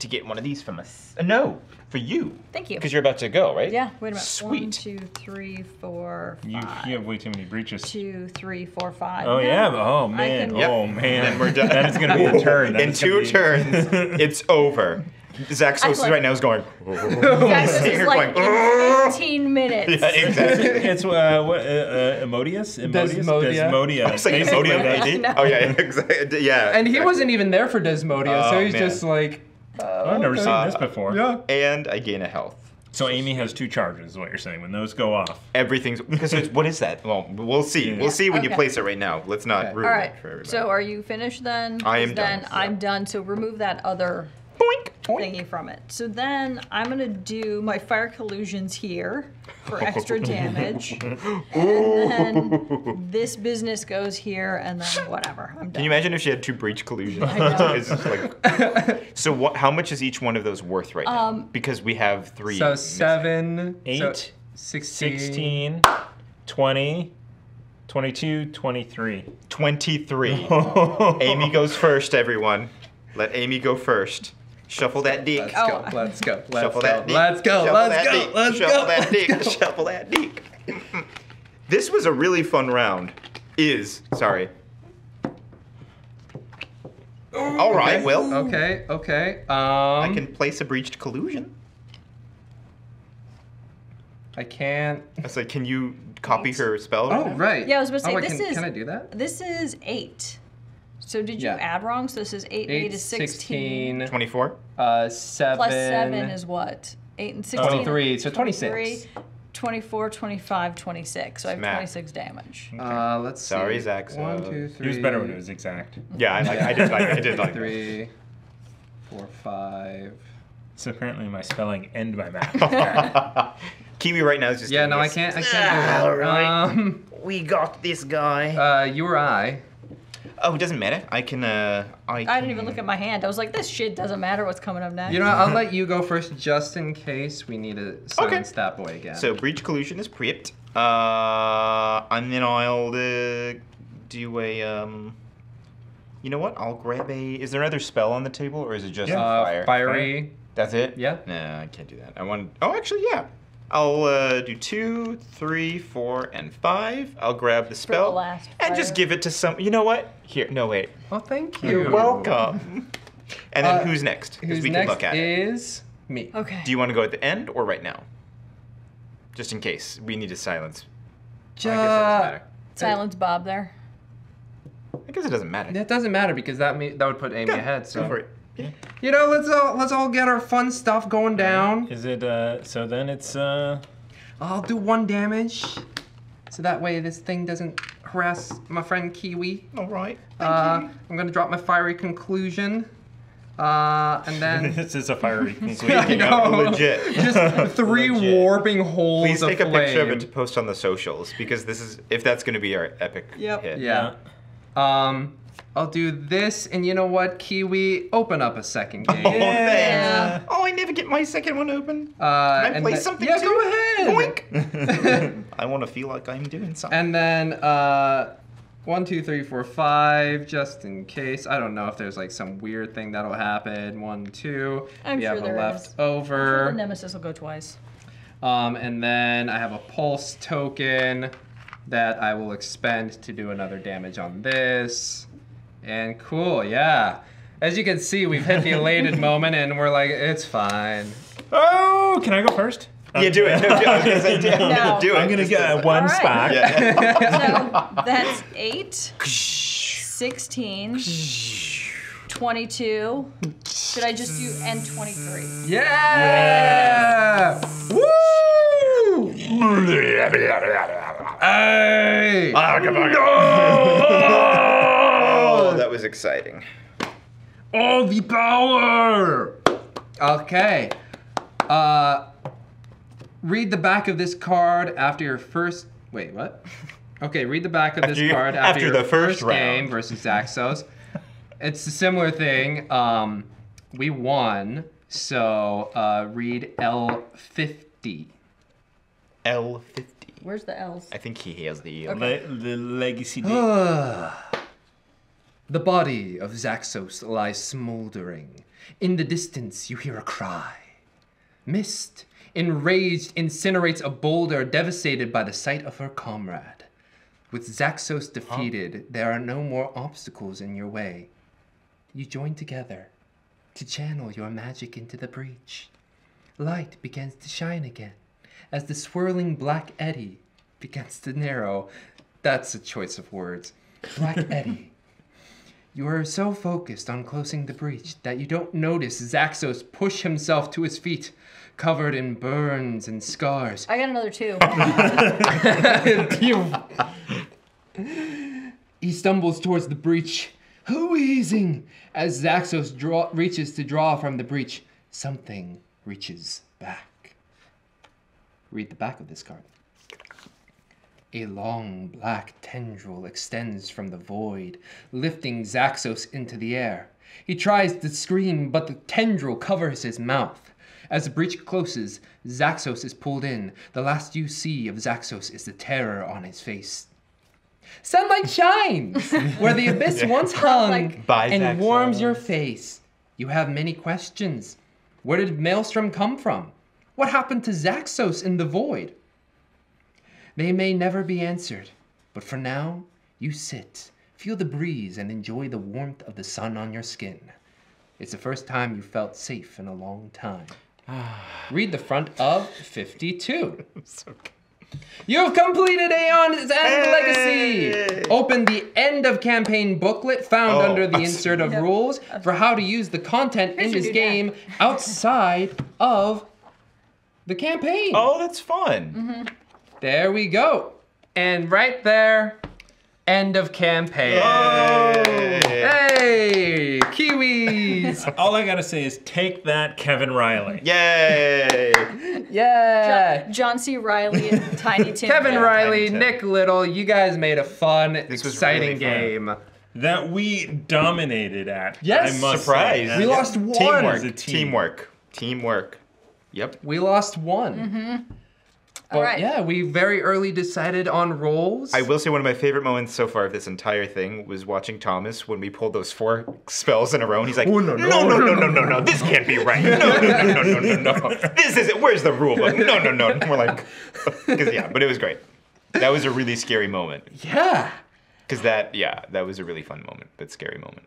to get one of these from us. Uh, no, for you. Thank you. Because you're about to go, right? Yeah, wait a minute. Sweet. One, two, three, four, five. You, you have way too many breaches. Two, three, four, five. Oh, no. yeah. Oh, man. Can... Yep. Oh, man. Then we're done. That is going to be a turn. In two be... turns, it's over. Zaxos like, right now is going. Zaxos is like going, fifteen minutes. Yeah, exactly. It's uh, what, uh, uh, Imodius? Imodius? Desmodia. Desmodia. I was like, Desmodia. No. Oh, yeah, exactly. Yeah. And he exactly. wasn't even there for Desmodia, oh, so he's man. just like. Uh, I've never okay. seen this before. Uh, yeah. And I gain a health. So Amy has two charges, is what you're saying. When those go off, everything's. Because what is that? Well, we'll see. Yeah. We'll see when okay. you place it. Right now, let's not okay. ruin right. it for everybody. So are you finished then? I am then done. I'm yeah. done. So remove that other boink, boink thingy from it. So then I'm gonna do my fire collusions here for extra damage, and then this business goes here, and then whatever. I'm done. Can you imagine if she had two breach collusions? I know. It's just like, so what? How much is each one of those worth right now? Um, because we have three. So missing. seven, eight, so sixteen. sixteen, twenty. twenty-two, twenty-three. twenty-three. Amy goes first, everyone. Let Amy go first. Shuffle that dick. Let's go. Oh. Let's go. Let's Shuffle go. That dick. Let's go. Shuffle let's that go. Dick. Let's Shuffle go. That dick. Shuffle that dick. This was a really fun round. Is. Sorry. Ooh, All right, okay. Will. Okay, okay. Um, I can place a breached collusion. I can't. I said, like, can you copy eight. her spell? Right oh, now? right. Yeah, I was about to say, oh, this I can, is. Can I do that? This is eight. So did you yeah. add wrong? So this is eight, eight, eight is sixteen. sixteen. twenty-four. Uh, seven. Plus seven is what? eight and sixteen. twenty-three, so twenty-six. twenty-four, twenty-five, twenty-six. So I have Smack. twenty-six damage. Okay. Uh, let's see. Sorry, Zach. So one, two, three. He was better when it was exact. Yeah, I, like, I did like I did like Three, four, five. So apparently my spelling and my math. Kiwi right now is just. Yeah, no, this. I can't. I can't. All right. Um, we got this guy. Uh, you or I. Oh, it doesn't matter. I can, uh, I, I can... didn't even look at my hand. I was like, this shit doesn't matter what's coming up next. You know, I'll let you go first just in case we need to silence okay. that boy again. So, Breach Collusion is prepped. Uh, and then I'll uh, do a, um... You know what? I'll grab a... Is there another spell on the table, or is it just yeah. uh, fire? Fiery. Fire? That's it? Yeah. No, I can't do that. I want... Oh, actually, yeah. I'll uh, do two, three, four, and five. I'll grab the spell the last and just give it to some. You know what? Here. No, wait. Oh, thank you. You're welcome. And then uh, who's next? Because we can look at it. Who's next is me. Okay. Do you want to go at the end or right now? Just in case. We need to silence. Ja well, I guess that doesn't matter. Silence Bob there. I guess it doesn't matter. That doesn't matter because that may, that would put Amy go. ahead. So. Go for it. Yeah. You know, let's all let's all get our fun stuff going down. Is it uh so then it's uh I'll do one damage. So that way this thing doesn't harass my friend Kiwi. Alright. Uh you. I'm gonna drop my fiery conclusion. Uh and then this is a fiery conclusion. I know. Legit. Just three Legit. warping holes. Please take of a flame. picture of it to post on the socials because this is if that's gonna be our epic yep. hit. Yeah. yeah. Um I'll do this, and you know what, Kiwi? Open up a second game. Oh, yeah. thanks. Oh, I never get my second one open. Uh, Can I play something yeah, too? Yeah, go ahead. Boink. I want to feel like I'm doing something. And then uh, one, two, three, four, five, just in case. I don't know if there's like some weird thing that'll happen. One, two. I'm we sure have a left over. I'm sure the Nemesis will go twice. Um, and then I have a pulse token that I will expend to do another damage on this. And cool, yeah. As you can see, we've hit the elated moment, and we're like, it's fine. Oh, can I go first? Yeah, do it. No, do, I was gonna say, do, no. do it. I'm gonna get one right. spot. Yeah. So that's eight, sixteen, twenty-two. Should I just do and twenty-three? Yeah! Yes. Woo! Hey! No! That was exciting. Oh, the power! Okay. Uh, read the back of this card after your first. Wait, what? Okay, read the back of after this you, card after, after your the first, first game versus Zaxos. It's a similar thing. Um, we won, so uh, read L fifty. L fifty. Where's the L's? I think he has the E. Okay. Le the legacy. The body of Zaxos lies smoldering. In the distance, you hear a cry. Mist, enraged, incinerates a boulder devastated by the sight of her comrade. With Zaxos defeated, huh? there are no more obstacles in your way. You join together to channel your magic into the breach. Light begins to shine again as the swirling black eddy begins to narrow. That's a choice of words. Black eddy. You are so focused on closing the breach that you don't notice Zaxos push himself to his feet, covered in burns and scars. I got another two. He stumbles towards the breach, wheezing. As Zaxos draw, reaches to draw from the breach, something reaches back. Read the back of this card. A long black tendril extends from the void, lifting Zaxos into the air. He tries to scream, but the tendril covers his mouth. As the breach closes, Zaxos is pulled in. The last you see of Zaxos is the terror on his face. Sunlight shines where the abyss yeah. once hung like, and warms your face. You have many questions. Where did Maelstrom come from? What happened to Zaxos in the void? They may never be answered, but for now, you sit, feel the breeze, and enjoy the warmth of the sun on your skin. It's the first time you felt safe in a long time. Read the front of fifty-two. So good. You have completed Aeon's End hey! Legacy. Open the end of campaign booklet found oh, under the I'm insert so... of yep. rules for how to use the content in this game outside of the campaign. Oh, that's fun. Mm-hmm. There we go. And right there, end of campaign. Hey! Hey, Kiwis! All I gotta say is take that, Kevin Riley. Yay! Yeah! John, John C. Riley and Tiny Tim. Kevin Riley, Tiny Nick Tim. Little, you guys made a fun, this exciting really game. Fun. That we dominated at. Yes! I must Surprise! Say. We yeah. lost one! Teamwork. Team. Teamwork. Teamwork. Yep. We lost one. Mm-hmm. But, All right. yeah, we very early decided on roles. I will say one of my favorite moments so far of this entire thing was watching Thomas when we pulled those four spells in a row, and he's like, oh, no, no, no, no, no, no, no, no, this can't be right. No, no, no, no, no, no, no. This isn't, where's the rule book? No, no, no. And we're like, because yeah, but it was great. That was a really scary moment. Yeah. Because that, yeah, that was a really fun moment, but scary moment.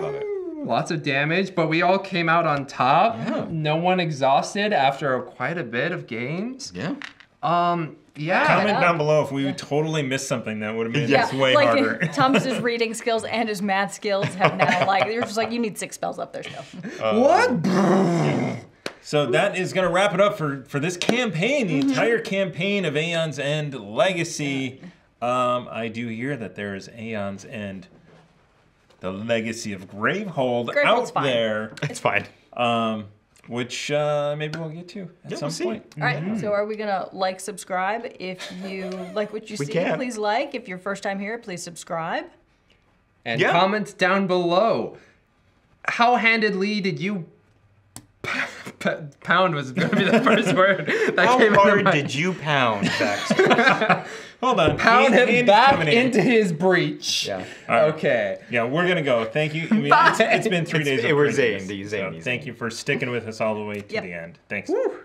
Love it. Lots of damage, but we all came out on top. Yeah. No one exhausted after quite a bit of games. Yeah. Um, yeah. Comment down below if we yeah. totally missed something that would have made yeah. this way like harder. Thomas's reading skills and his math skills have now, like, they're just like, you need six spells up there still. Uh, what? So that is going to wrap it up for, for this campaign, the mm-hmm. entire campaign of Aeon's End Legacy. Um, I do hear that there is Aeon's End The Legacy of Gravehold out fine. There. It's fine. Um, which uh, maybe we'll get to at yeah, some we'll point. All right, mm-hmm. so are we gonna like, subscribe? If you like what you we see, can. Please like. If you're first time here, please subscribe. And yeah. comments down below. How handedly did you, pound was gonna be the first word that How came hard did you pound, Zaxos? Hold on. Pound him in, back into his breach. Yeah. Right. Okay. Yeah, we're gonna go. Thank you. I mean, it's, it's been three it's, days. It was zany, zany, so zany. Thank you for sticking with us all the way to yep. the end. Thanks. Woo.